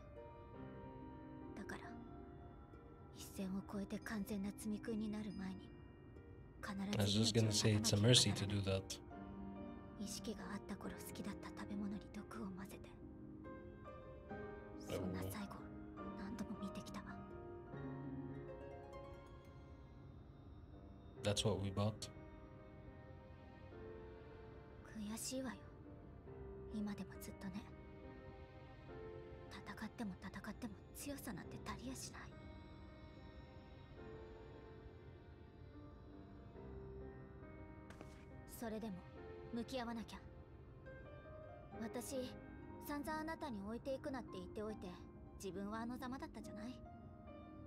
だから、一線を越えて完全な積み食いになる前に I was just gonna say it's a mercy to do that. Oh. That's what we bought.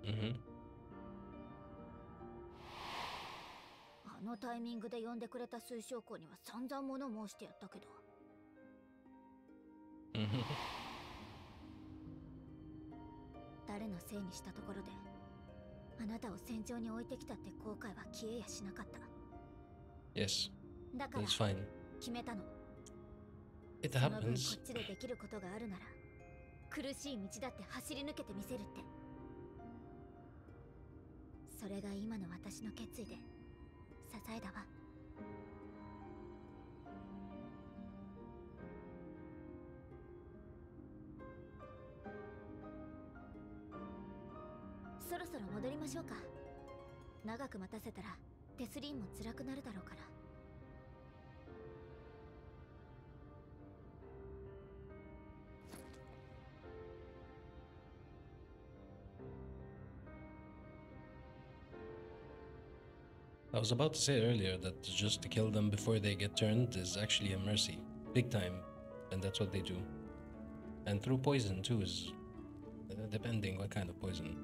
Mm-hmm. 彼のせいにしたところであなたを戦場に置いてきたって後悔は消えやしなかった。 Yes, that's fine. 決めたの。 It happens. こっちでできることがあるなら苦しい道だって走り抜けてみせるって。それが今の私の決意で支えだわ。 そろそろ戻りましょうか。長く待たせたらテスリンも辛くなるだろうから。I was about to say earlier that just to kill them before they get turned is actually a mercy, big time, and that's what they do. And through poison too, is depending what kind of poison.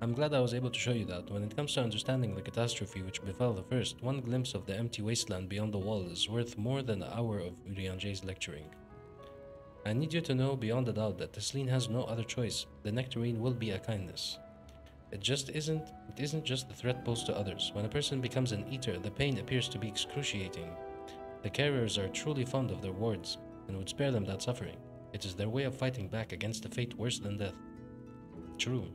I'm glad I was able to show you that. When it comes to understanding the catastrophe which befell the first, one glimpse of the empty wasteland beyond the wall is worth more than an hour of Urianjay's lecturing. I need you to know beyond a doubt that Tesleen has no other choice. The nectarine will be a kindness. It just isn't, it isn't just the threat posed to others. When a person becomes an eater, the pain appears to be excruciating. The carriers are truly fond of their wards and would spare them that suffering. It is their way of fighting back against a fate worse than death. True.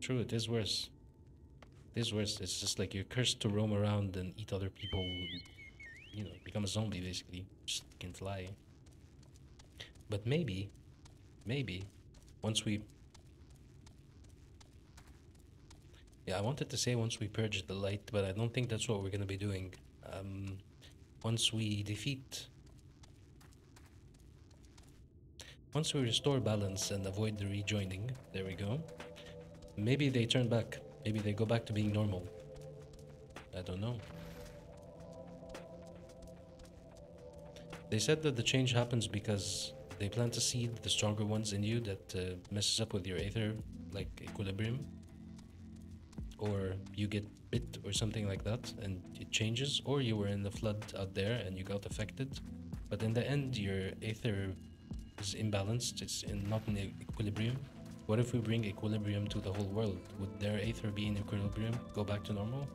True, it is worse. It is worse. It's just like you're cursed to roam around and eat other people. You know, become a zombie basically. Just can fly. But maybe, maybe, once we... Yeah, I wanted to say once we purge the light, but I don't think that's what we're gonna be doing. Um, once we defeat... Once we restore balance and avoid the rejoining, there we go. Maybe they turn back. Maybe they go back to being normal. I don't know. They said that the change happens because they plant a seed, the stronger ones in you, that uh, messes up with your aether, like equilibrium. Or you get bit or something like that and it changes. Or you were in the flood out there and you got affected. But in the end, your aether is imbalanced. It's in, not in equilibrium. What if we bring equilibrium to the whole world? Would their aether be in equilibrium? Go back to normal?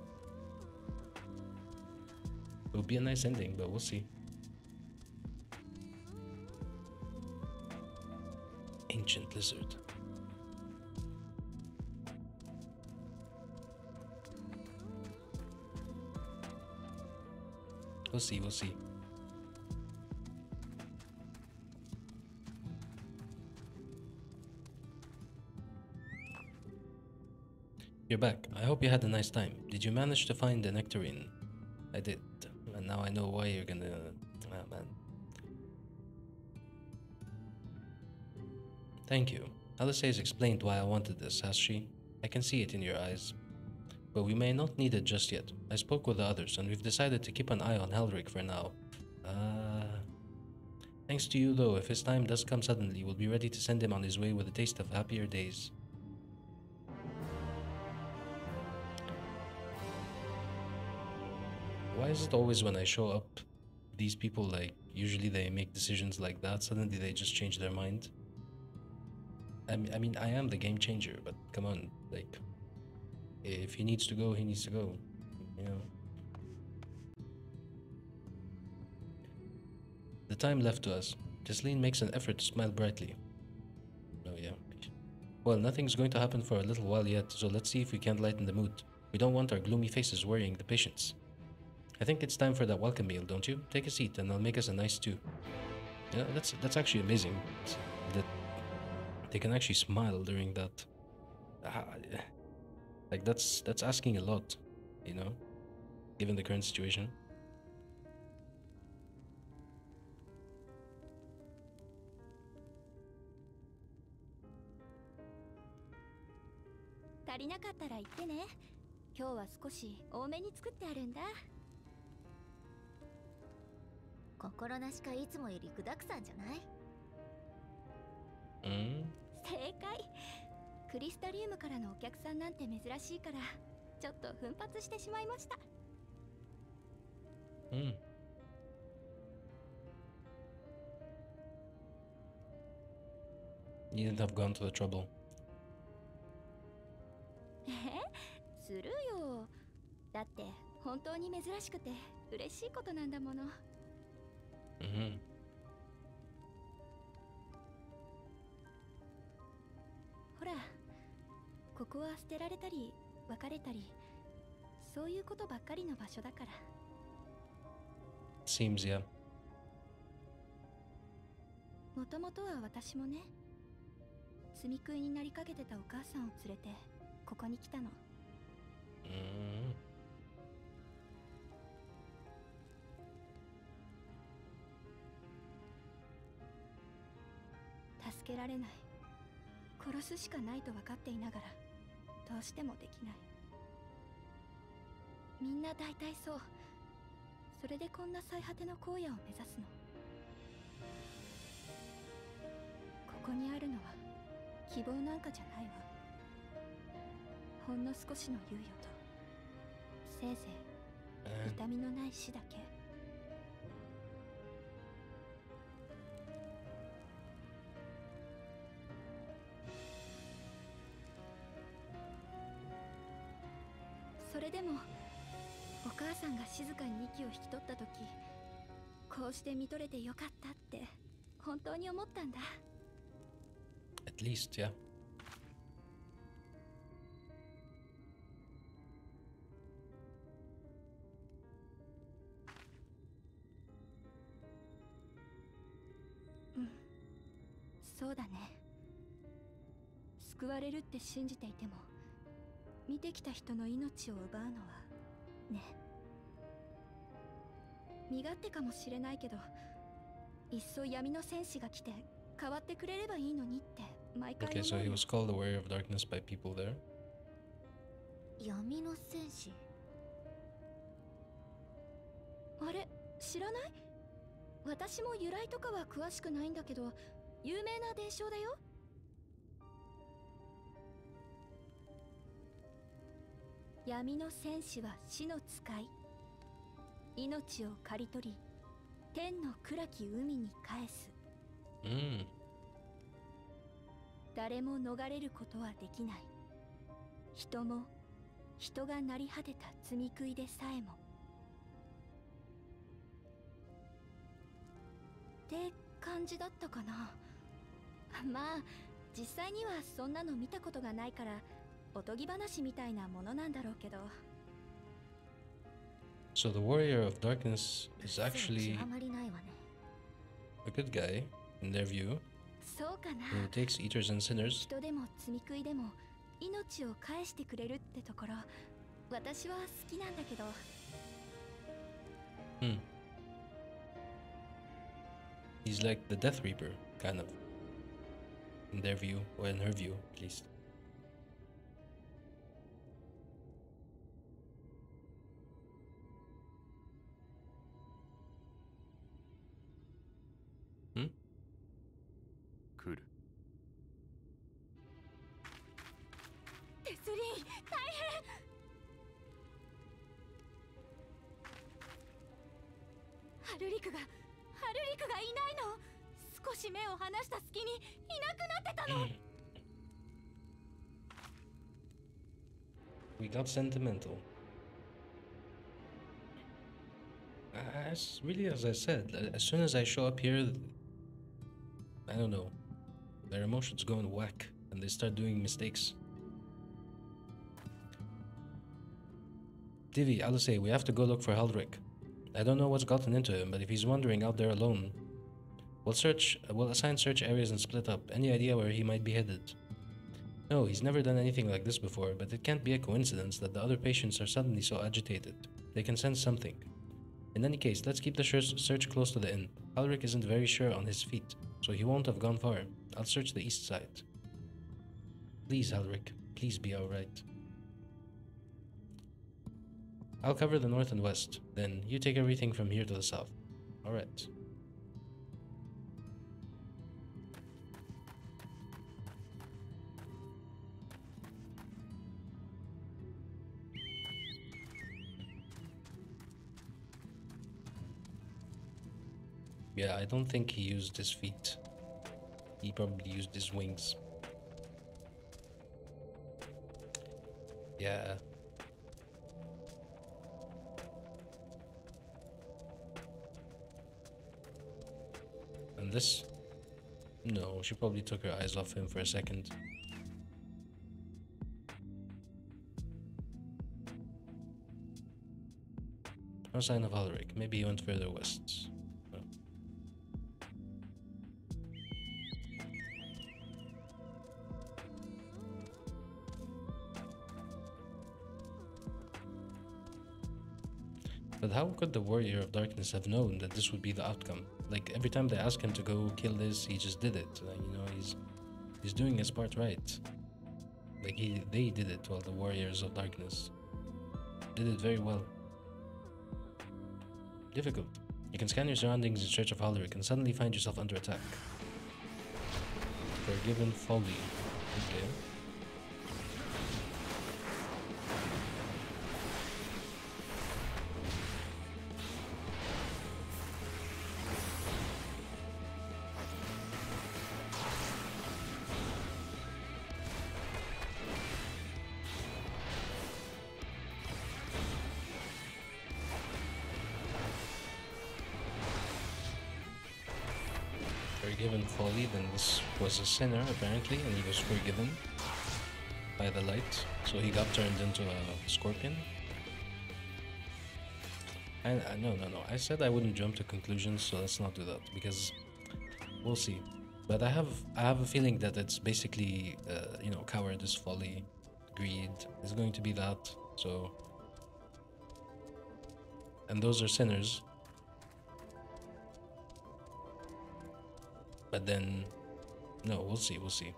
It would be a nice ending, but we'll see. Ancient lizard. We'll see, we'll see. You're back. I hope you had a nice time. Did you manage to find the nectarine? I did. And now I know why you're gonna... Ah, man. Thank you. Alisaie has explained why I wanted this, has she? I can see it in your eyes. But we may not need it just yet. I spoke with the others, and we've decided to keep an eye on Halric for now. Uh... Thanks to you, though, if his time does come suddenly, we'll be ready to send him on his way with a taste of happier days. Why is it always when I show up, these people, like, usually they make decisions like that, suddenly they just change their mind? I mean, I, mean, I am the game changer, but come on, like, if he needs to go, he needs to go, you know? The time left to us. Tesleen makes an effort to smile brightly. Oh yeah. Well, nothing's going to happen for a little while yet, so let's see if we can't lighten the mood. We don't want our gloomy faces worrying the patients. I think it's time for that welcome meal, don't you? Take a seat and I'll make us a nice stew. Yeah, that's that's actually amazing that they can actually smile during that. Like, that's that's asking a lot, you know, given the current situation. Mm? Mm. You didn't have gone to the trouble. するよ。だって本当に珍しくて嬉しいことなんだもの。うん。ほら、ここは捨てられたり別れたり、そういうことばっかりの場所だから。Seems yeah. もともとは私もね、住み食いになりかけてたお母さんを連れてここに来たの。Mm. 助けられない、殺すしかないと分かっていながらどうしてもできない。みんな大体そう。それでこんな最果ての荒野を目指すの。ここにあるのは希望なんかじゃないわ。ほんの少しの猶予と、せいぜい痛みのない死だけ。それでもお母さんが静かに息を引き取った時、こうして見とれてよかったって本当に思ったんだ。At least, yeah. うん、そうだね。救われるって信じていても、見てきた人の命を奪うのはね。身勝手かもしれないけど、いっそ闇の戦士が来て変わってくれればいいのにって毎回思う。Okay, so he was called the Warrior of Darkness by people there. 闇の戦士。あれ、知らない？私も由来とかは詳しくないんだけど、有名な伝承だよ。闇の戦士は死の使い。命を刈り取り、天の暗き海に返す。うん。誰も逃れることはできない。人も、人が成り果てた積み食いでさえも。って感じだったかな。まあ、実際にはそんなの見たことがないから、おとぎ話みたいなものなんだろうけど。So the Warrior of Darkness is actually a good guy in their view. Who takes eaters and sinners. 人でも積み食いでも命を返してくれるってところ、私は好きなんだけど。Hmm. He's like the Death Reaper, kind of. In their view, or in her view, at least. We got sentimental. As really, as I said, as soon as I show up here, I don't know, their emotions go in whack and they start doing mistakes. Divi, Alisaie, we have to go look for Halric. I don't know what's gotten into him, but if he's wandering out there alone, we'll search. We'll assign search areas and split up. Any idea where he might be headed? No, he's never done anything like this before, but it can't be a coincidence that the other patients are suddenly so agitated. They can sense something. In any case, let's keep the search close to the inn. Halric isn't very sure on his feet, so he won't have gone far. I'll search the east side. Please, Halric, please be alright. I'll cover the north and west, then you take everything from here to the south. Alright. Yeah, I don't think he used his feet. He probably used his wings. Yeah. this? No, she probably took her eyes off him for a second. No sign of Halric. Maybe he went further west. Oh. But how could the Warrior of Darkness have known that this would be the outcome? Like, every time they ask him to go kill this, he just did it. Uh, you know, he's he's doing his part right. Like, he, they did it while the Warriors of Darkness did it very well. Difficult. You can scan your surroundings in search of Halric and suddenly find yourself under attack. Forgiven Folly. Okay. Then this was a sinner apparently, and he was forgiven by the light, so he got turned into a scorpion. And uh, no, no, no. I said I wouldn't jump to conclusions, so let's not do that because we'll see. But I have, I have a feeling that it's basically, uh, you know, cowardice, folly, greed is going to be that. So, and those are sinners. But then, no, we'll see, we'll see.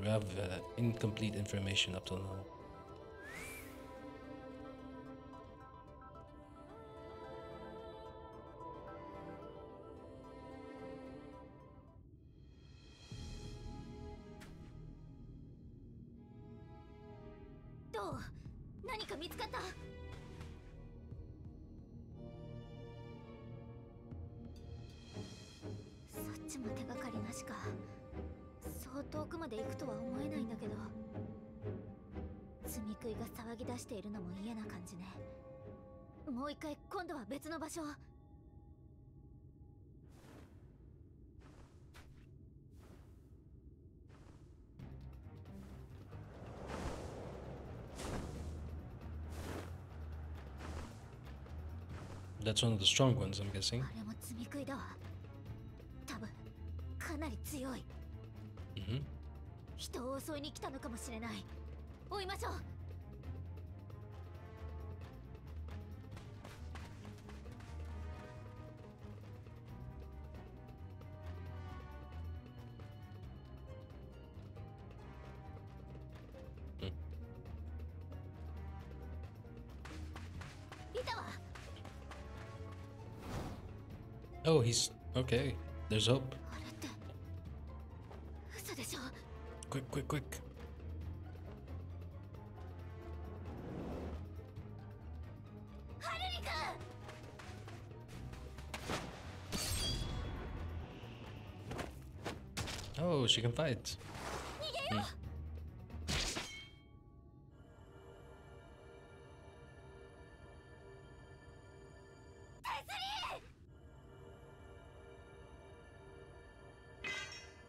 We have uh, incomplete information up till now. That's one of the strong ones, I'm guessing. Mm-hmm. Oh, he's... okay. There's hope. Quick, quick, quick. Oh, she can fight. Hmm.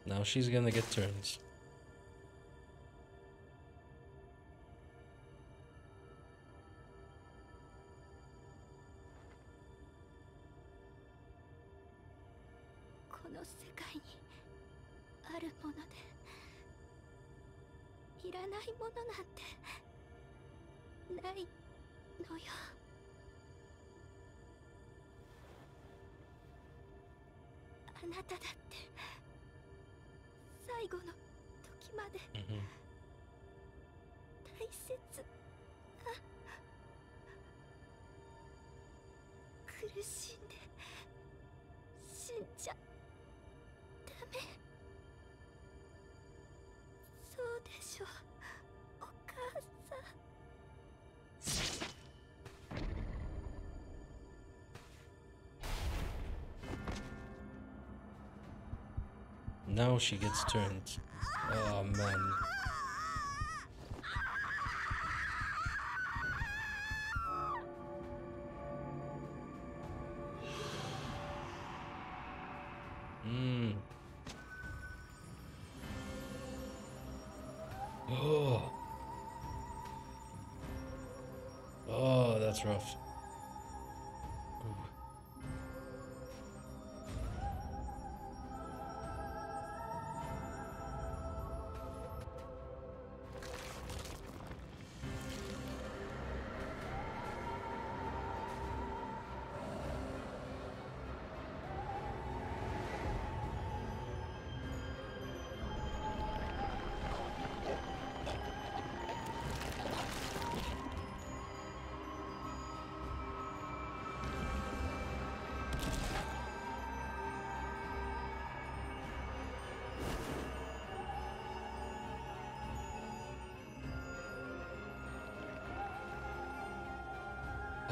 Now she's gonna get turns. Now she gets turned. Oh man. Mm. that's rough.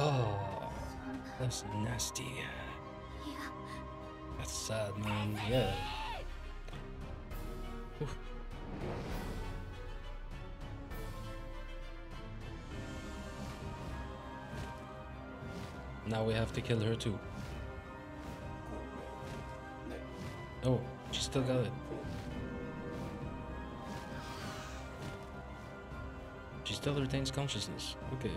Oh, that's nasty. That's sad, man. Yeah. Oof. Now we have to kill her too. Oh, she still got it. She still retains consciousness. Okay.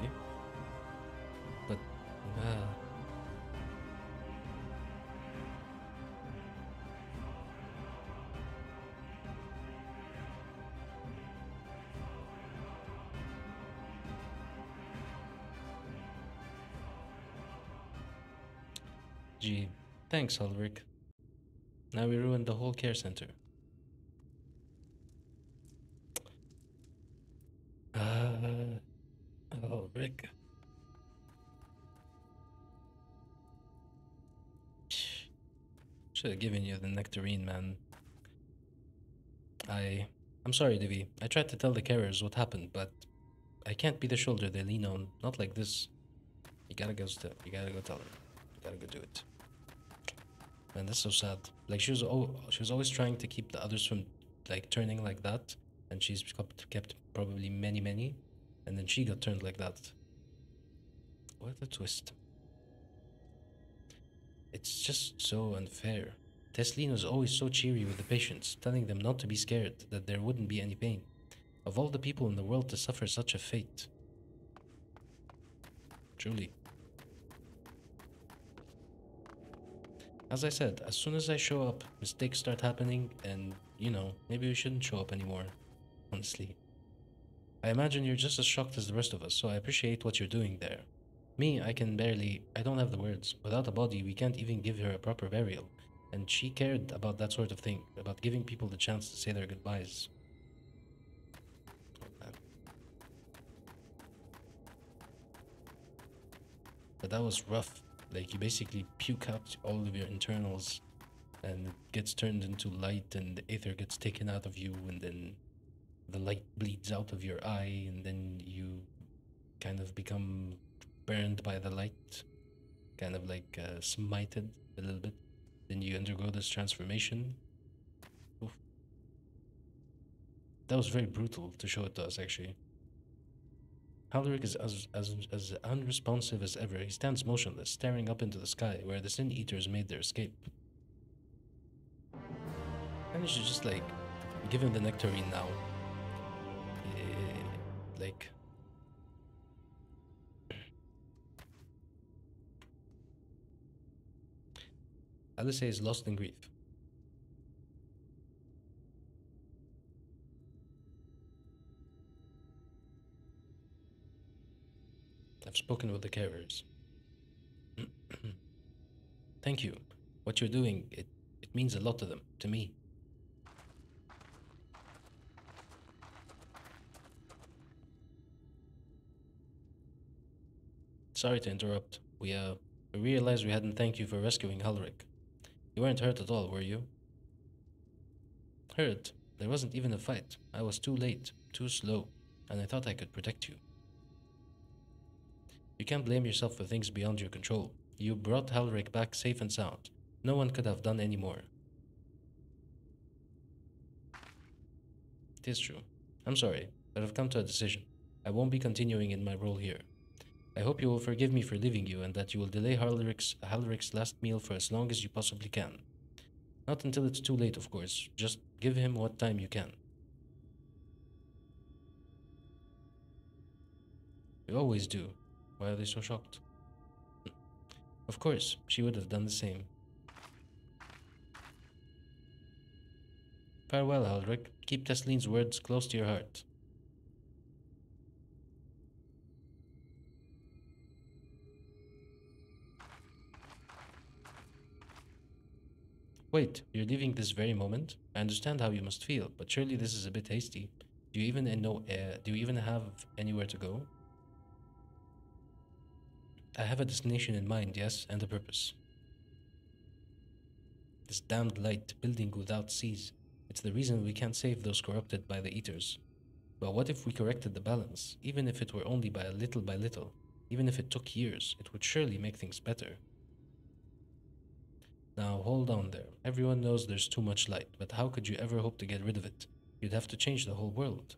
Gee, thanks, Halric. Now we ruined the whole care center. Uh, Halric. Should have given you the nectarine, man. I... I'm sorry, Divi. I tried to tell the carriers what happened, but I can't be the shoulder they lean on. Not like this. You gotta go still. You gotta go tell her. You gotta go do it. Man, that's so sad. Like, she was, oh, she was always trying to keep the others from, like, turning like that. And she's kept probably many, many. And then she got turned like that. What a twist. It's just so unfair. Tesleen was always so cheery with the patients, telling them not to be scared, that there wouldn't be any pain. Of all the people in the world to suffer such a fate. Truly. As I said, as soon as I show up, mistakes start happening, and, you know, maybe we shouldn't show up anymore, honestly. I imagine you're just as shocked as the rest of us, so I appreciate what you're doing there. Me, I can barely, I don't have the words. Without a body, we can't even give her a proper burial, and she cared about that sort of thing, about giving people the chance to say their goodbyes. But that was rough. Like, you basically puke out all of your internals, and it gets turned into light, and the aether gets taken out of you, and then the light bleeds out of your eye, and then you kind of become burned by the light, kind of like uh, smited a little bit. Then you undergo this transformation. Oof. That was very brutal to show it to us, actually. Halric is as, as, as unresponsive as ever. He stands motionless, staring up into the sky, where the Sin Eaters made their escape. And you should just, like, give him the nectarine now. Uh, like... Alisaie is lost in grief. I've spoken with the carriers. Thank you. What you're doing, it, it means a lot to them, to me. Sorry to interrupt. We, uh, we realized we hadn't thanked you for rescuing Halric. You weren't hurt at all, were you? Hurt? There wasn't even a fight. I was too late, too slow, and I thought I could protect you. You can't blame yourself for things beyond your control. You brought Halric back safe and sound. No one could have done any more. It is true. I'm sorry, but I've come to a decision. I won't be continuing in my role here. I hope you will forgive me for leaving you, and that you will delay Halric's, Halric's last meal for as long as you possibly can. Not until it's too late, of course. Just give him what time you can. You always do. Why are they so shocked? Of course, she would have done the same. Farewell, Halric. Keep Tesleen's words close to your heart. Wait, you're leaving this very moment? I understand how you must feel, but surely this is a bit hasty. Do you even know? Uh, do you even have anywhere to go? I have a destination in mind, yes, and a purpose. This damned light, building without cease. It's the reason we can't save those corrupted by the Eaters. But what if we corrected the balance, even if it were only by a little by little? Even if it took years, it would surely make things better. Now, hold on there. Everyone knows there's too much light, but how could you ever hope to get rid of it? You'd have to change the whole world.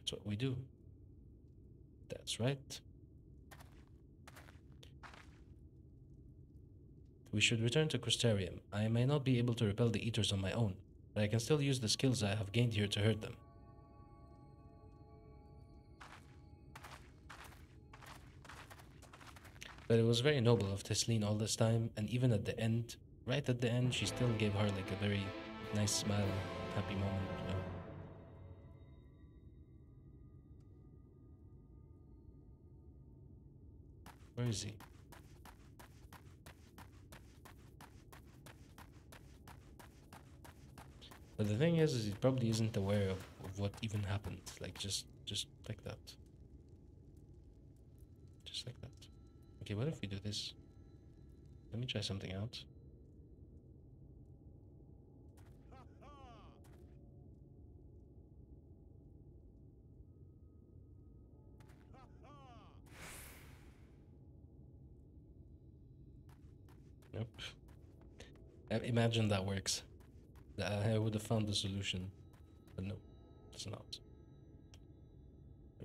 That's what we do. That's right. We should return to Crystarium. I may not be able to repel the Eaters on my own, but I can still use the skills I have gained here to hurt them. But it was very noble of Tesleen all this time, and even at the end, right at the end, she still gave Halric a very nice smile, happy moment, you know. Where is he? But the thing is, is he probably isn't aware of, of what even happened, like just, just like that. Just like that. Okay, what if we do this? Let me try something out. Nope. I imagine that works. I would have found the solution. But no, it's not.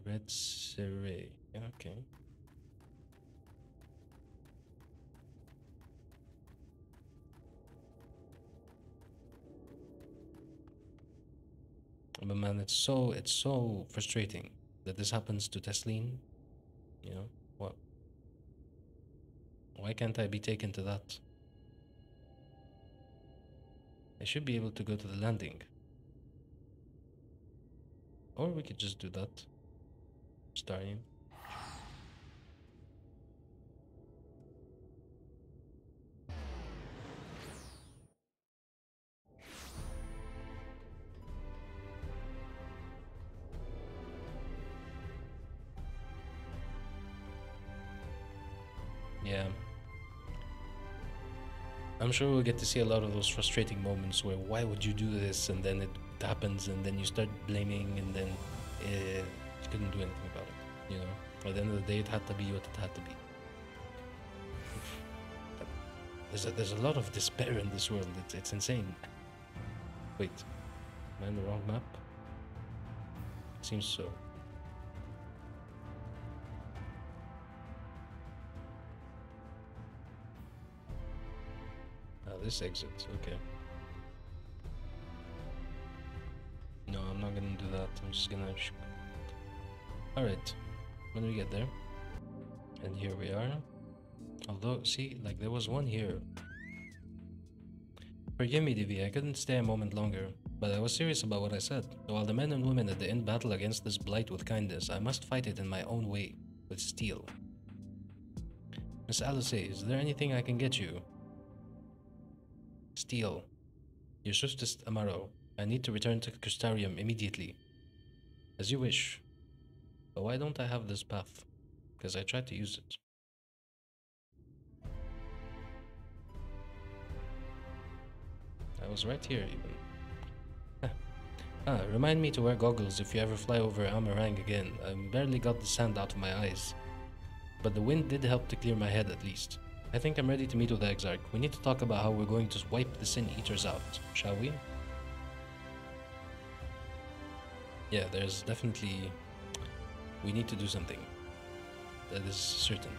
Red Serray. Okay. But man, it's so it's so frustrating that this happens to Tesleen. You know what? Why can't I be taken to that? I should be able to go to the landing, or we could just do that. Starting. I'm sure we'll get to see a lot of those frustrating moments where why would you do this, and then it happens, and then you start blaming, and then it, you couldn't do anything about it, you know? At the end of the day, it had to be what it had to be. There's a, there's a lot of despair in this world, it's, it's insane. Wait, am I on the wrong map? It seems so. This exit, okay. No, I'm not gonna do that. I'm just gonna. Alright, when we get there. And here we are. Although, see, like there was one here. Forgive me, Divi, I couldn't stay a moment longer, but I was serious about what I said. While the men and women at the end battle against this blight with kindness, I must fight it in my own way, with steel. Miss Alisaie, is there anything I can get you? Steel. Your swiftest Amaro. I need to return to Crystarium immediately. As you wish. But why don't I have this path? Because I tried to use it. I was right here even. Ah, remind me to wear goggles if you ever fly over Amh Araeng again. I barely got the sand out of my eyes. But the wind did help to clear my head at least. I think I'm ready to meet with the Exarch. We need to talk about how we're going to wipe the Sin Eaters out, shall we? Yeah, there's definitely... We need to do something. That is certain.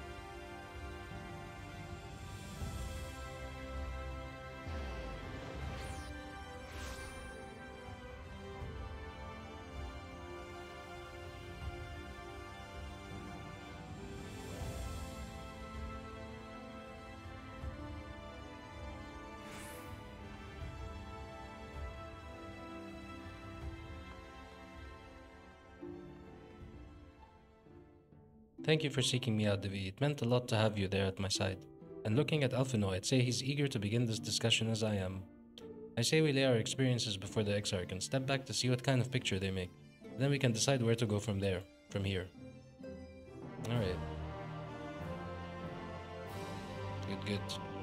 Thank you for seeking me out, Divi. It meant a lot to have you there at my side. And looking at Alphinaud, I'd say he's eager to begin this discussion as I am. I say we lay our experiences before the Exarch and step back to see what kind of picture they make. Then we can decide where to go from there, from here. Alright. Good, good.